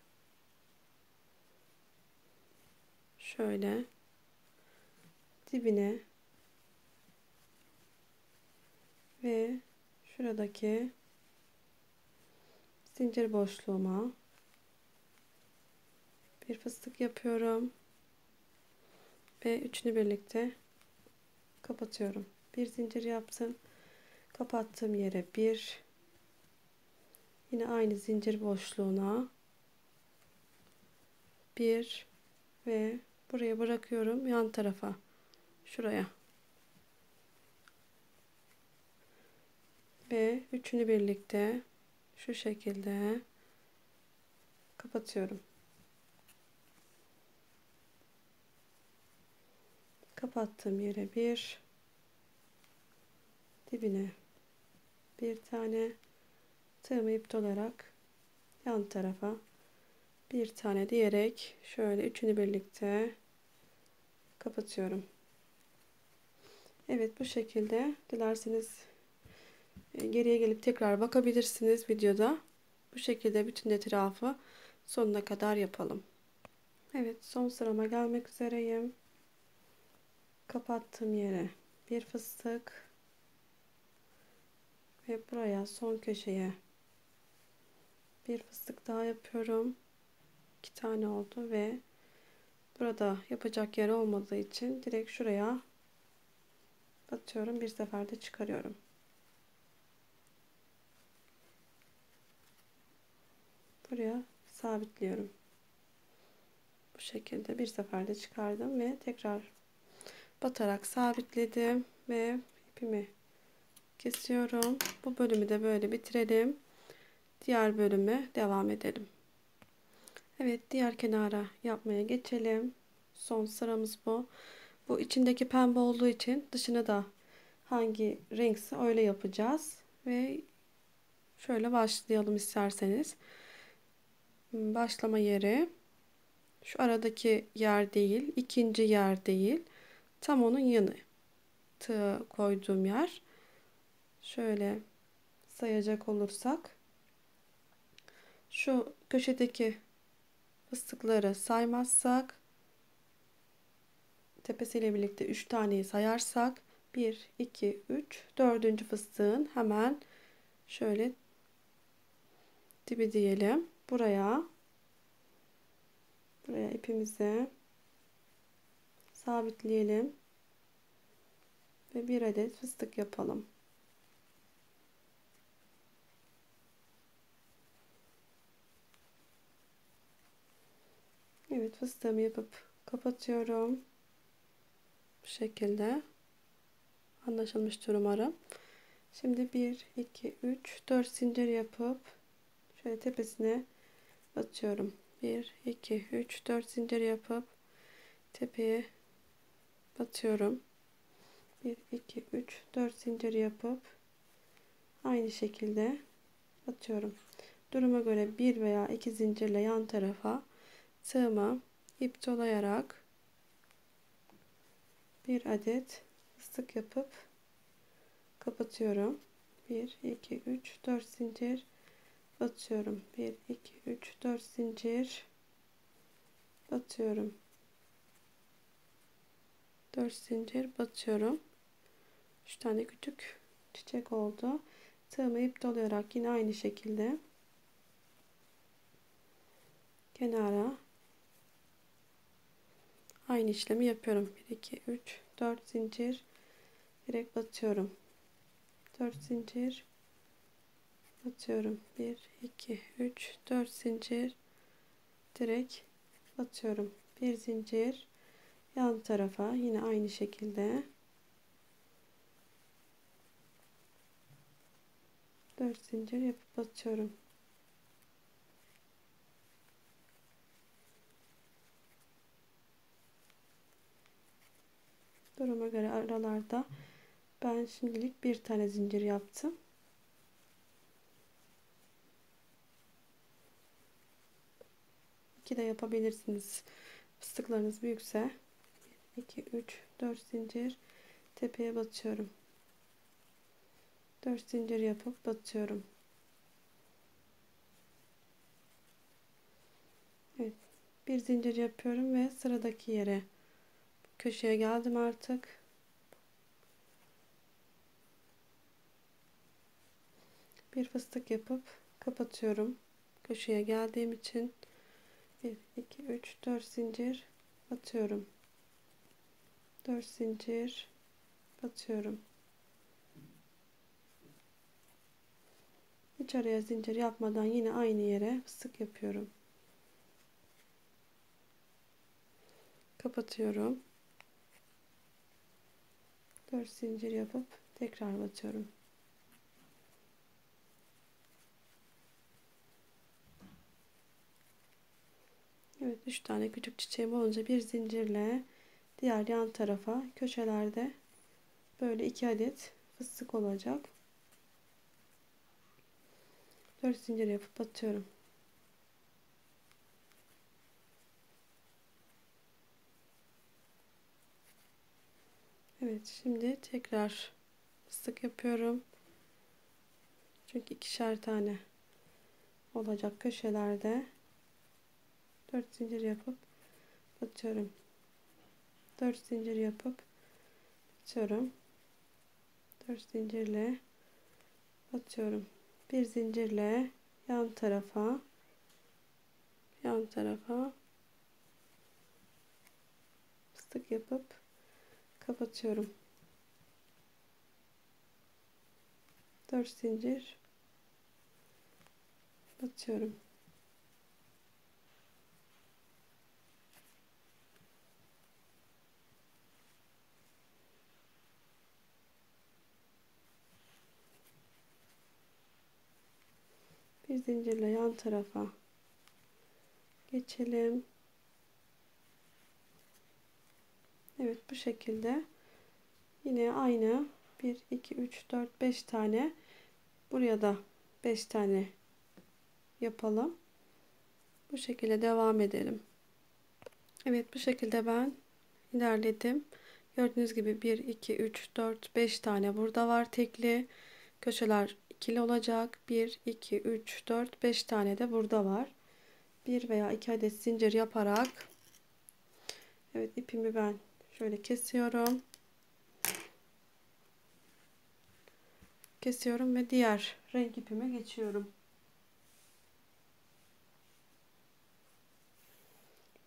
Şöyle dibine ve şuradaki zincir boşluğuma bir fıstık yapıyorum ve üçünü birlikte kapatıyorum. Bir zincir yaptım, kapattığım yere bir, yine aynı zincir boşluğuna bir ve buraya bırakıyorum, yan tarafa, şuraya ve üçünü birlikte şu şekilde kapatıyorum. Kapattığım yere bir, dibine bir tane, tığımı ip dolarak yan tarafa bir tane diyerek şöyle üçünü birlikte kapatıyorum. Evet, bu şekilde dilerseniz geriye gelip tekrar bakabilirsiniz videoda. Bu şekilde bütün etrafı sonuna kadar yapalım. Evet, son sırama gelmek üzereyim. Kapattığım yere bir fıstık ve buraya, son köşeye bir fıstık daha yapıyorum. 2 tane oldu ve burada yapacak yer olmadığı için direkt şuraya batıyorum. Bir seferde çıkarıyorum. Buraya sabitliyorum. Bu şekilde bir seferde çıkardım ve tekrar batarak sabitledim ve ipimi kesiyorum. Bu bölümü de böyle bitirelim. Diğer bölüme devam edelim. Evet, diğer kenara yapmaya geçelim. Son sıramız bu. Bu içindeki pembe olduğu için dışına da hangi renkse öyle yapacağız. Ve şöyle başlayalım isterseniz. Başlama yeri şu aradaki yer değil, ikinci yer değil, tam onun yanı, tığ koyduğum yer. Şöyle sayacak olursak şu köşedeki fıstıkları saymazsak tepesiyle birlikte 3 taneyi sayarsak 1, 2, 3, 4. fıstığın hemen şöyle dibi diyelim. Buraya ipimizi sabitleyelim ve bir adet fıstık yapalım. Evet, fıstığımı yapıp kapatıyorum. Bu şekilde. Anlaşılmıştır umarım. Şimdi 1, 2, 3, 4 zincir yapıp şöyle tepesine batıyorum. 1, 2, 3, 4 zincir yapıp tepeye batıyorum. 1, 2, 3, 4 zincir yapıp aynı şekilde batıyorum. Duruma göre 1 veya 2 zincirle yan tarafa tığıma ip dolayarak bir adet fıstık yapıp kapatıyorum. 1, 2, 3, 4 zincir batıyorum. 1, 2, 3, 4 zincir batıyorum. 4 zincir batıyorum. 3 tane küçük çiçek oldu. Tığımı ip dolayarak yine aynı şekilde kenara aynı işlemi yapıyorum. 1, 2, 3, 4 zincir direkt batıyorum. 4 zincir batıyorum. 1, 2, 3, 4 zincir direkt batıyorum. 1 zincir yan tarafa yine aynı şekilde. 4 zincir yapıp batıyorum. 'a göre aralarda ben şimdilik bir tane zincir yaptım. İki de yapabilirsiniz. Fıstıklarınız büyükse. 1, 2, 3, 4 zincir tepeye batıyorum. 4 zincir yapıp batıyorum. Evet. Bir zincir yapıyorum ve sıradaki yere, köşeye geldim artık. Bir fıstık yapıp kapatıyorum. Köşeye geldiğim için 1, 2, 3, 4 zincir batıyorum. 4 zincir batıyorum. Hiç araya zincir yapmadan yine aynı yere fıstık yapıyorum. Kapatıyorum. 4 zincir yapıp tekrar batıyorum. Evet, 3 tane küçük çiçeğim olunca bir zincirle diğer yan tarafa, köşelerde böyle 2 adet fıstık olacak. 4 zincir yapıp batıyorum. 'Şimdi tekrar fıstık yapıyorum. Çünkü 2'şer tane olacak köşelerde. 4 zincir yapıp batıyorum. 4 zincir yapıp batıyorum. 4 zincirle batıyorum. Bir zincirle yan tarafa fıstık yapıp kapatıyorum. 4 zincir batıyorum. Bir zincirle yan tarafa geçelim. Evet, bu şekilde yine aynı 1, 2, 3, 4, 5 tane, buraya da 5 tane yapalım. Bu şekilde devam edelim. Evet, bu şekilde ben ilerledim. Gördüğünüz gibi 1, 2, 3, 4, 5 tane burada var tekli. Köşeler ikili olacak. 1, 2, 3, 4, 5 tane de burada var. 1 veya 2 adet zincir yaparak, evet, ipimi ben Şöyle kesiyorum. Kesiyorum ve diğer renk ipime geçiyorum.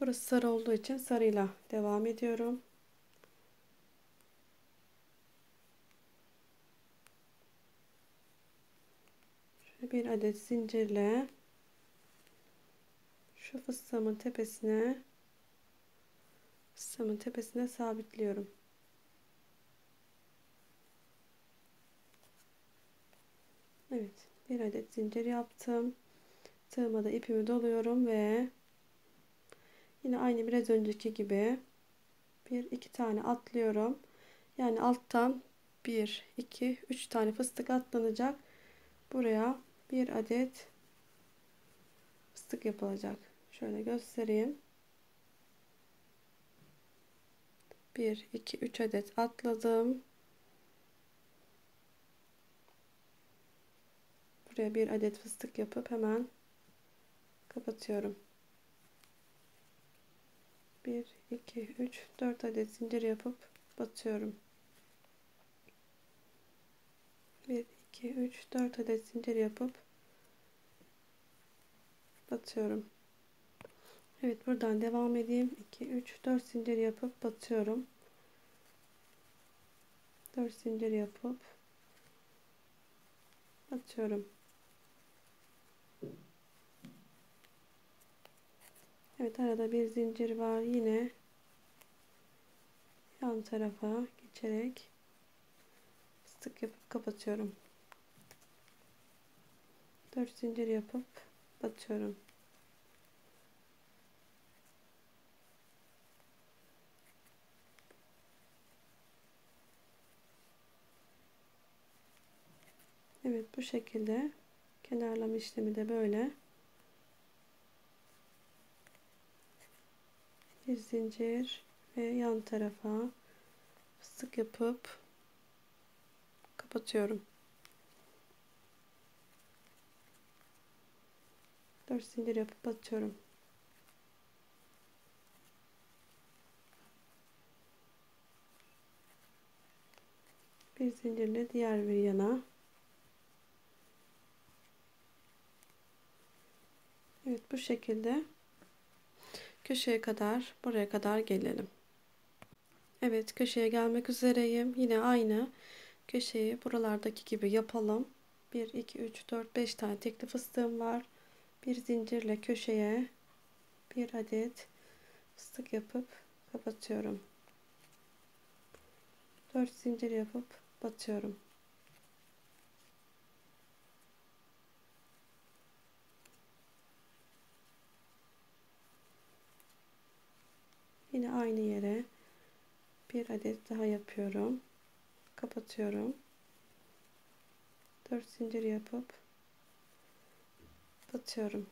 Burası sarı olduğu için sarıyla devam ediyorum. Şöyle bir adet zincirle şu fıstığımın tepesine sabitliyorum. Evet, bir adet zincir yaptım. Tığıma da ipimi doluyorum ve yine aynı biraz önceki gibi bir iki tane atlıyorum. Yani alttan 1, 2, 3 tane fıstık atlanacak. Buraya bir adet fıstık yapılacak. Şöyle göstereyim. 1, 2, 3 adet atladım. Buraya bir adet fıstık yapıp hemen kapatıyorum. 1, 2, 3, 4 adet zincir yapıp batıyorum. 1, 2, 3, 4 adet zincir yapıp batıyorum. Evet, buradan devam edeyim. 2, 3, 4 zincir yapıp batıyorum. 4 zincir yapıp batıyorum. Evet, arada bir zincir var, yine yan tarafa geçerek fıstık yapıp kapatıyorum. 4 zincir yapıp batıyorum. Evet, bu şekilde kenarlama işlemi de böyle. Bir zincir ve yan tarafa fıstık yapıp kapatıyorum. 4 zincir yapıp batıyorum. Bir zincirle diğer bir yana. Evet, bu şekilde köşeye kadar, buraya kadar gelelim. Evet, köşeye gelmek üzereyim. Yine aynı köşeyi buralardaki gibi yapalım. 1, 2, 3, 4, 5 tane tekli fıstığım var. Bir zincirle köşeye bir adet fıstık yapıp kapatıyorum. 4 zincir yapıp batıyorum. Yine aynı yere bir adet daha yapıyorum. Kapatıyorum. 4 zincir yapıp batıyorum.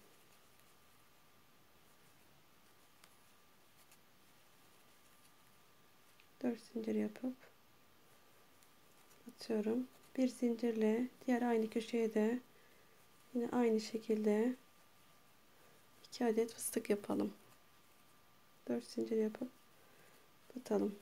Bir zincirle diğer aynı köşeye de yine aynı şekilde 2 adet fıstık yapalım. 4 zincir yapıp batalım.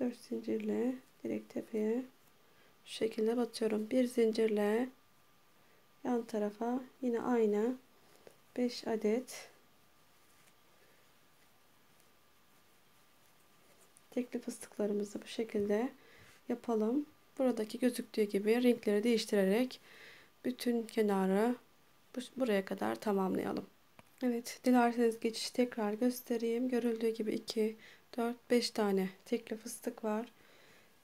Dört zincirle direkt tepeye şu şekilde batıyorum. Bir zincirle yan tarafa yine aynı 5 adet tekli fıstıklarımızı bu şekilde yapalım. Buradaki gözüktüğü gibi renkleri değiştirerek bütün kenarı buraya kadar tamamlayalım. Evet, dilerseniz geçişi tekrar göstereyim. Görüldüğü gibi 2, 4, 5 tane tekli fıstık var.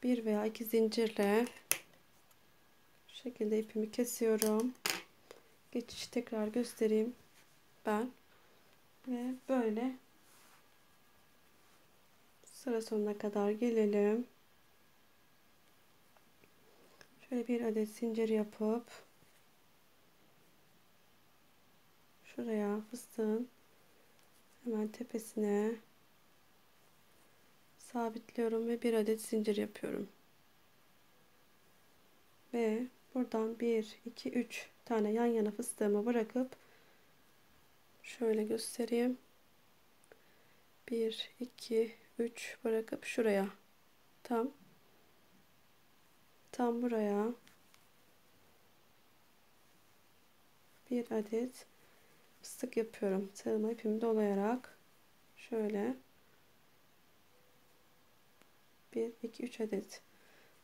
1 veya 2 zincirle şu şekilde ipimi kesiyorum. Geçişi tekrar göstereyim ben. Ve böyle sıra sonuna kadar gelelim. Şöyle bir adet zincir yapıp şuraya, fıstığın hemen tepesine sabitliyorum ve bir adet zincir yapıyorum. Ve buradan 1, 2, 3 tane yan yana fıstığımı bırakıp şöyle göstereyim. 1, 2, 3 bırakıp şuraya, tam buraya bir adet fıstık yapıyorum. Tığımı ipimi dolayarak şöyle 1, 2, 3 adet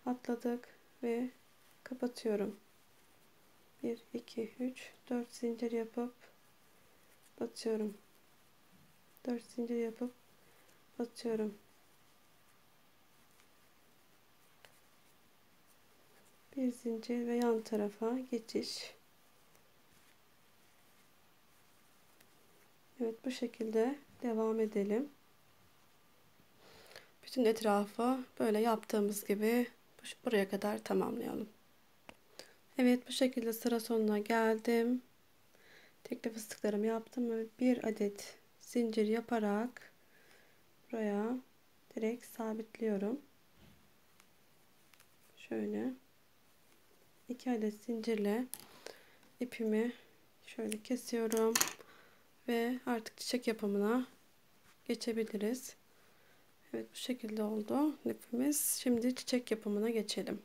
atladık ve kapatıyorum. 1, 2, 3, 4 zincir yapıp batıyorum. 4 zincir yapıp batıyorum. 1 zincir ve yan tarafa geçiş. Evet, bu şekilde devam edelim. Bütün etrafı böyle yaptığımız gibi buraya kadar tamamlayalım. Evet, bu şekilde sıra sonuna geldim. Tekli fıstıklarımı yaptım ve bir adet zincir yaparak buraya direkt sabitliyorum. Şöyle 2 adet zincirle ipimi şöyle kesiyorum ve artık çiçek yapımına geçebiliriz. Evet, bu şekilde oldu ipimiz. Şimdi çiçek yapımına geçelim.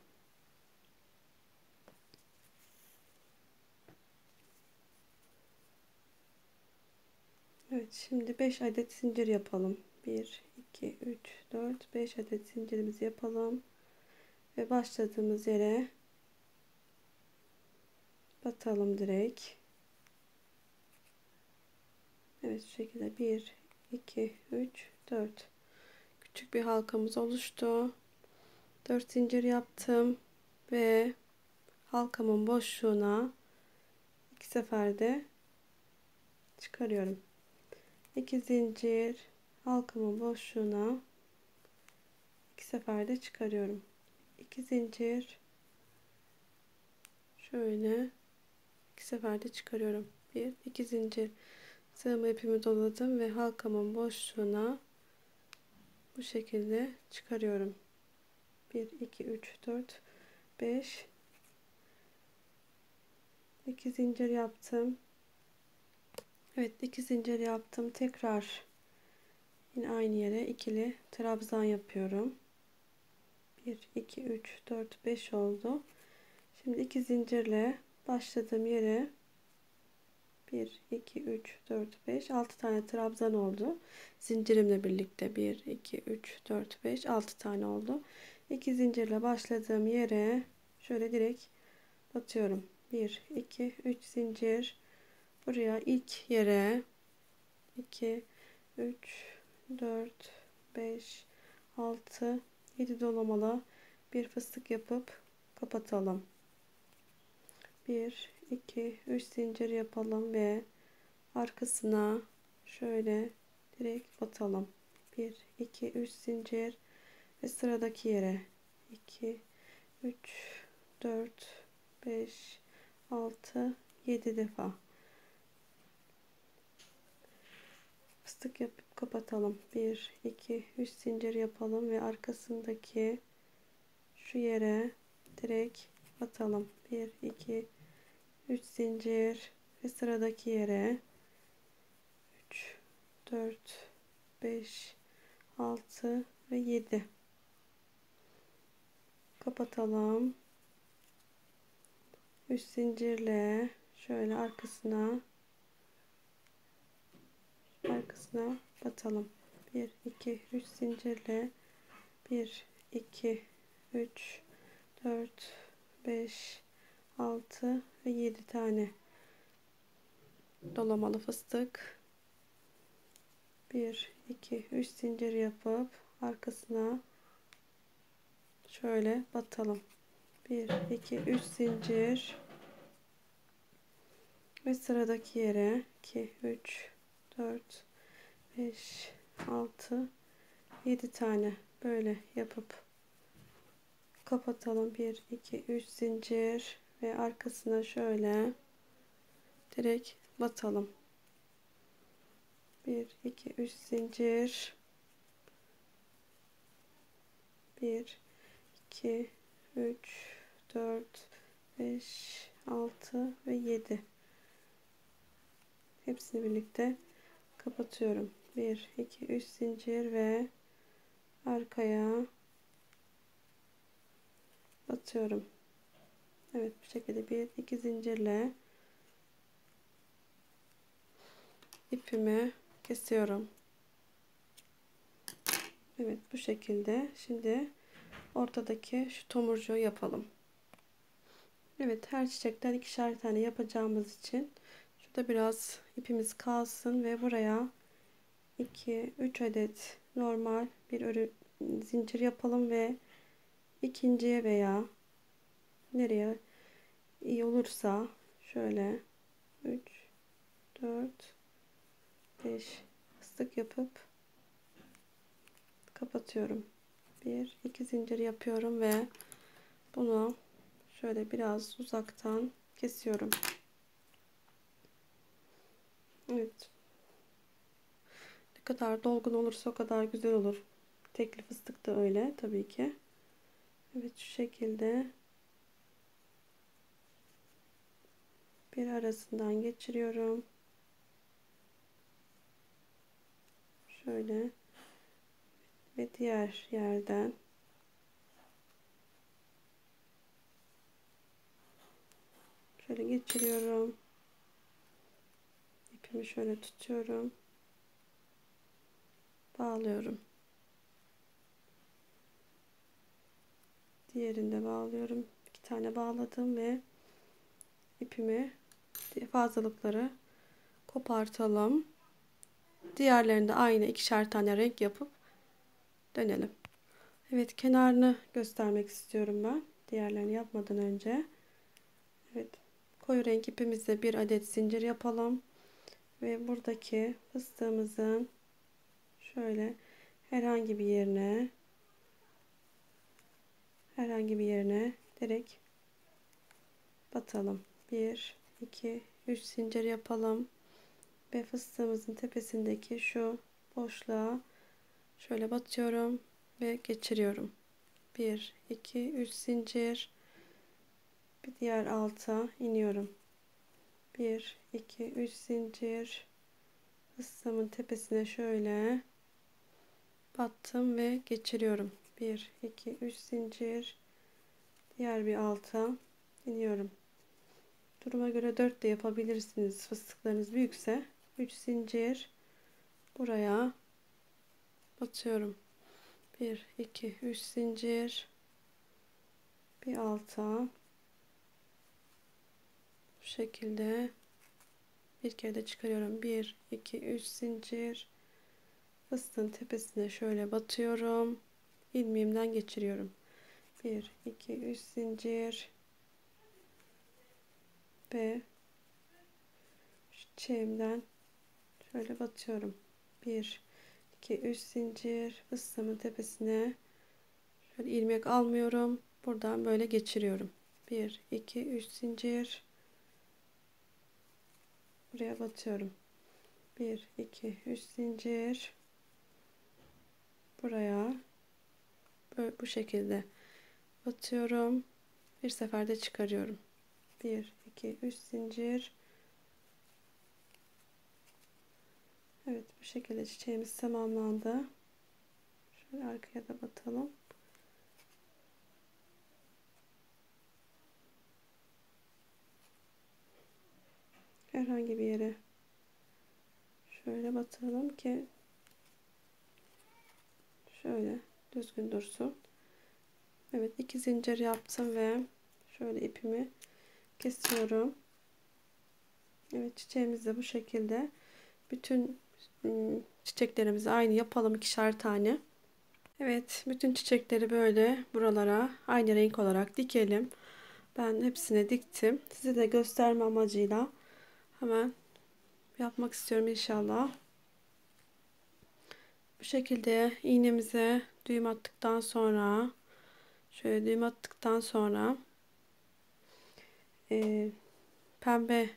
Evet, şimdi 5 adet zincir yapalım. 1, 2, 3, 4, 5 adet zincirimizi yapalım ve başladığımız yere batalım direkt. Evet, şu şekilde 1, 2, 3, 4 küçük bir halkamız oluştu. 4 zincir yaptım ve halkamın boşluğuna 2 seferde çıkarıyorum. 2 zincir, halkamın boşluğuna 2 seferde çıkarıyorum. 2 zincir, şöyle 2 seferde çıkarıyorum. 1, 2 zincir. Sığma ipimi doladım ve halkamın boşluğuna bu şekilde çıkarıyorum. 1, 2, 3, 4, 5. 2 zincir yaptım. Evet, 2 zincir yaptım. Tekrar yine aynı yere ikili trabzan yapıyorum. 1, 2, 3, 4, 5 oldu. Şimdi 2 zincirle başladığım yere 1, 2, 3, 4, 5, 6 tane trabzan oldu. Zincirimle birlikte 1, 2, 3, 4, 5, 6 tane oldu. 2 zincirle başladığım yere şöyle direkt batıyorum. 1, 2, 3 zincir. Buraya ilk yere 2, 3, 4, 5, 6, 7 dolamalı bir fıstık yapıp kapatalım. 1, 2, 3 zincir yapalım ve arkasına şöyle direkt batalım. 1, 2, 3 zincir ve sıradaki yere 2, 3, 4, 5, 6, 7 defa fıstık yapıp kapatalım. 1, 2, 3 zincir yapalım ve arkasındaki şu yere direkt batalım. 1, 2, 3 zincir ve sıradaki yere 3, 4, 5, 6 ve 7 kapatalım. 3 zincirle şöyle arkasına batalım. 1, 2, 3 zincirle 1, 2, 3, 4, 5, 6 ve 7 tane dolamalı fıstık. 1, 2, 3 zincir yapıp arkasına şöyle batalım. 1, 2, 3 zincir ve sıradaki yere 2, 3, 4, 5, 6, 7 tane böyle yapıp kapatalım. 1, 2, 3 zincir ve arkasına şöyle direkt batalım. 1 2 3 zincir, 1 2 3 4 5 6 ve 7, hepsini birlikte kapatıyorum. 1 2 3 zincir ve arkaya batıyorum. Evet, bu şekilde 1 2 zincirle ipimi kesiyorum. Evet, bu şekilde. Şimdi ortadaki şu tomurcuğu yapalım. Evet, her çiçekten ikişer tane yapacağımız için şurada biraz ipimiz kalsın ve buraya 2-3 adet normal bir örü zincir yapalım ve ikinciye veya nereye iyi olursa şöyle 3 4 5 fıstık yapıp kapatıyorum. 1-2 zincir yapıyorum ve bunu şöyle biraz uzaktan kesiyorum. Evet, ne kadar dolgun olursa o kadar güzel olur. Tekli fıstık da öyle tabii ki. Evet, şu şekilde bir arasından geçiriyorum. Şöyle ve diğer yerden şöyle geçiriyorum. İpimi şöyle tutuyorum. Bağlıyorum. Diğerinde bağlıyorum. 2 tane bağladım ve ipimi, fazlalıkları kopartalım. Diğerlerinde aynı ikişer tane renk yapıp dönelim. Evet, kenarını göstermek istiyorum ben diğerlerini yapmadan önce. Evet, koyu renk ipimizle bir adet zincir yapalım ve buradaki fıstığımızın şöyle herhangi bir yerine direkt batalım. 1 2 3 zincir yapalım ve fıstığımızın tepesindeki şu boşluğa şöyle batıyorum ve geçiriyorum. 1 2 3 zincir, bir diğer alta iniyorum. 1 2 3 zincir, fıstığımın tepesine şöyle battım ve geçiriyorum. 1 2 3 zincir, diğer bir alta iniyorum. Duruma göre 4 de yapabilirsiniz, fıstıklarınız büyükse. 3 zincir, buraya batıyorum. 1 2 3 zincir, bir alta, bu şekilde bir kere de çıkarıyorum. 1 2 3 zincir, fıstığın tepesine şöyle batıyorum, ilmeğimden geçiriyorum. 1 2 3 zincir ve çiçeğimden şöyle batıyorum. 1 2 3 zincir, fıstığımın tepesine şöyle ilmek almıyorum, buradan böyle geçiriyorum. 1 2 3 zincir, buraya batıyorum. 1 2 3 zincir, buraya böyle bu şekilde batıyorum, bir seferde çıkarıyorum. 1 2 3 zincir. Evet, bu şekilde çiçeğimiz tamamlandı. Şöyle arkaya da batalım. Herhangi bir yere şöyle batalım ki şöyle düzgün dursun. Evet, 2 zincir yaptım ve şöyle ipimi kesiyorum. Evet, çiçeğimiz de bu şekilde. Bütün çiçeklerimizi aynı yapalım, ikişer tane. Evet, bütün çiçekleri böyle buralara aynı renk olarak dikelim. Ben hepsine diktim. Size de gösterme amacıyla hemen yapmak istiyorum inşallah. Bu şekilde iğnemize düğüm attıktan sonra pembe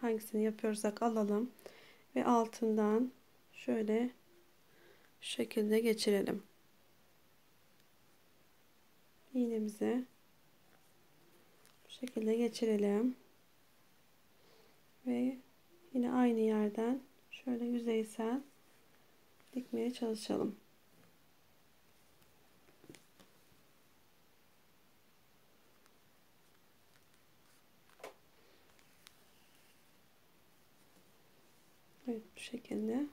hangisini yapıyorsak alalım ve altından şöyle şu şekilde geçirelim. İğnemizi bu şekilde geçirelim ve yine aynı yerden şöyle yüzeysel dikmeye çalışalım. Evet, bu şekilde.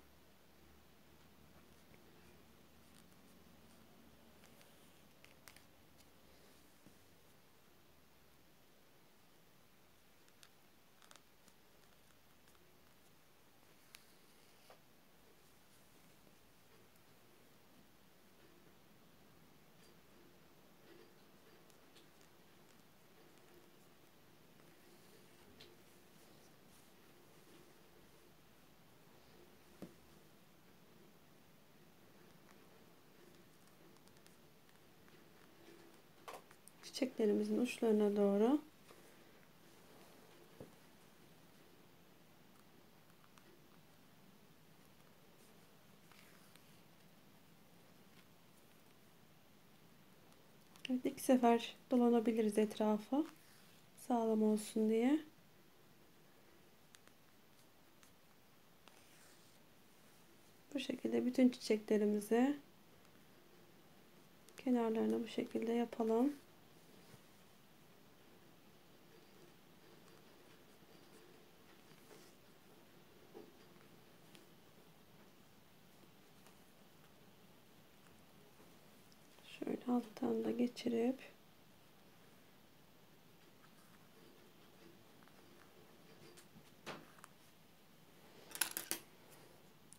Çiçeklerimizin uçlarına doğru evet, iki sefer dolanabiliriz etrafı sağlam olsun diye. Bu şekilde bütün çiçeklerimizi kenarlarına bu şekilde yapalım. Şöyle alttan da geçirip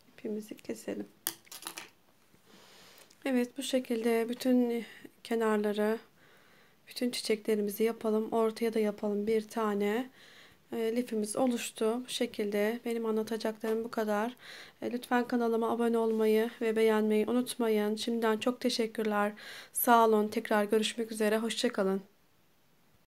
ipimizi keselim. Evet, bu şekilde bütün kenarları, bütün çiçeklerimizi yapalım. Ortaya da yapalım bir tane. Lifimiz oluştu. Bu şekilde benim anlatacaklarım bu kadar. Lütfen kanalıma abone olmayı ve beğenmeyi unutmayın. Şimdiden çok teşekkürler. Sağ olun. Tekrar görüşmek üzere. Hoşça kalın.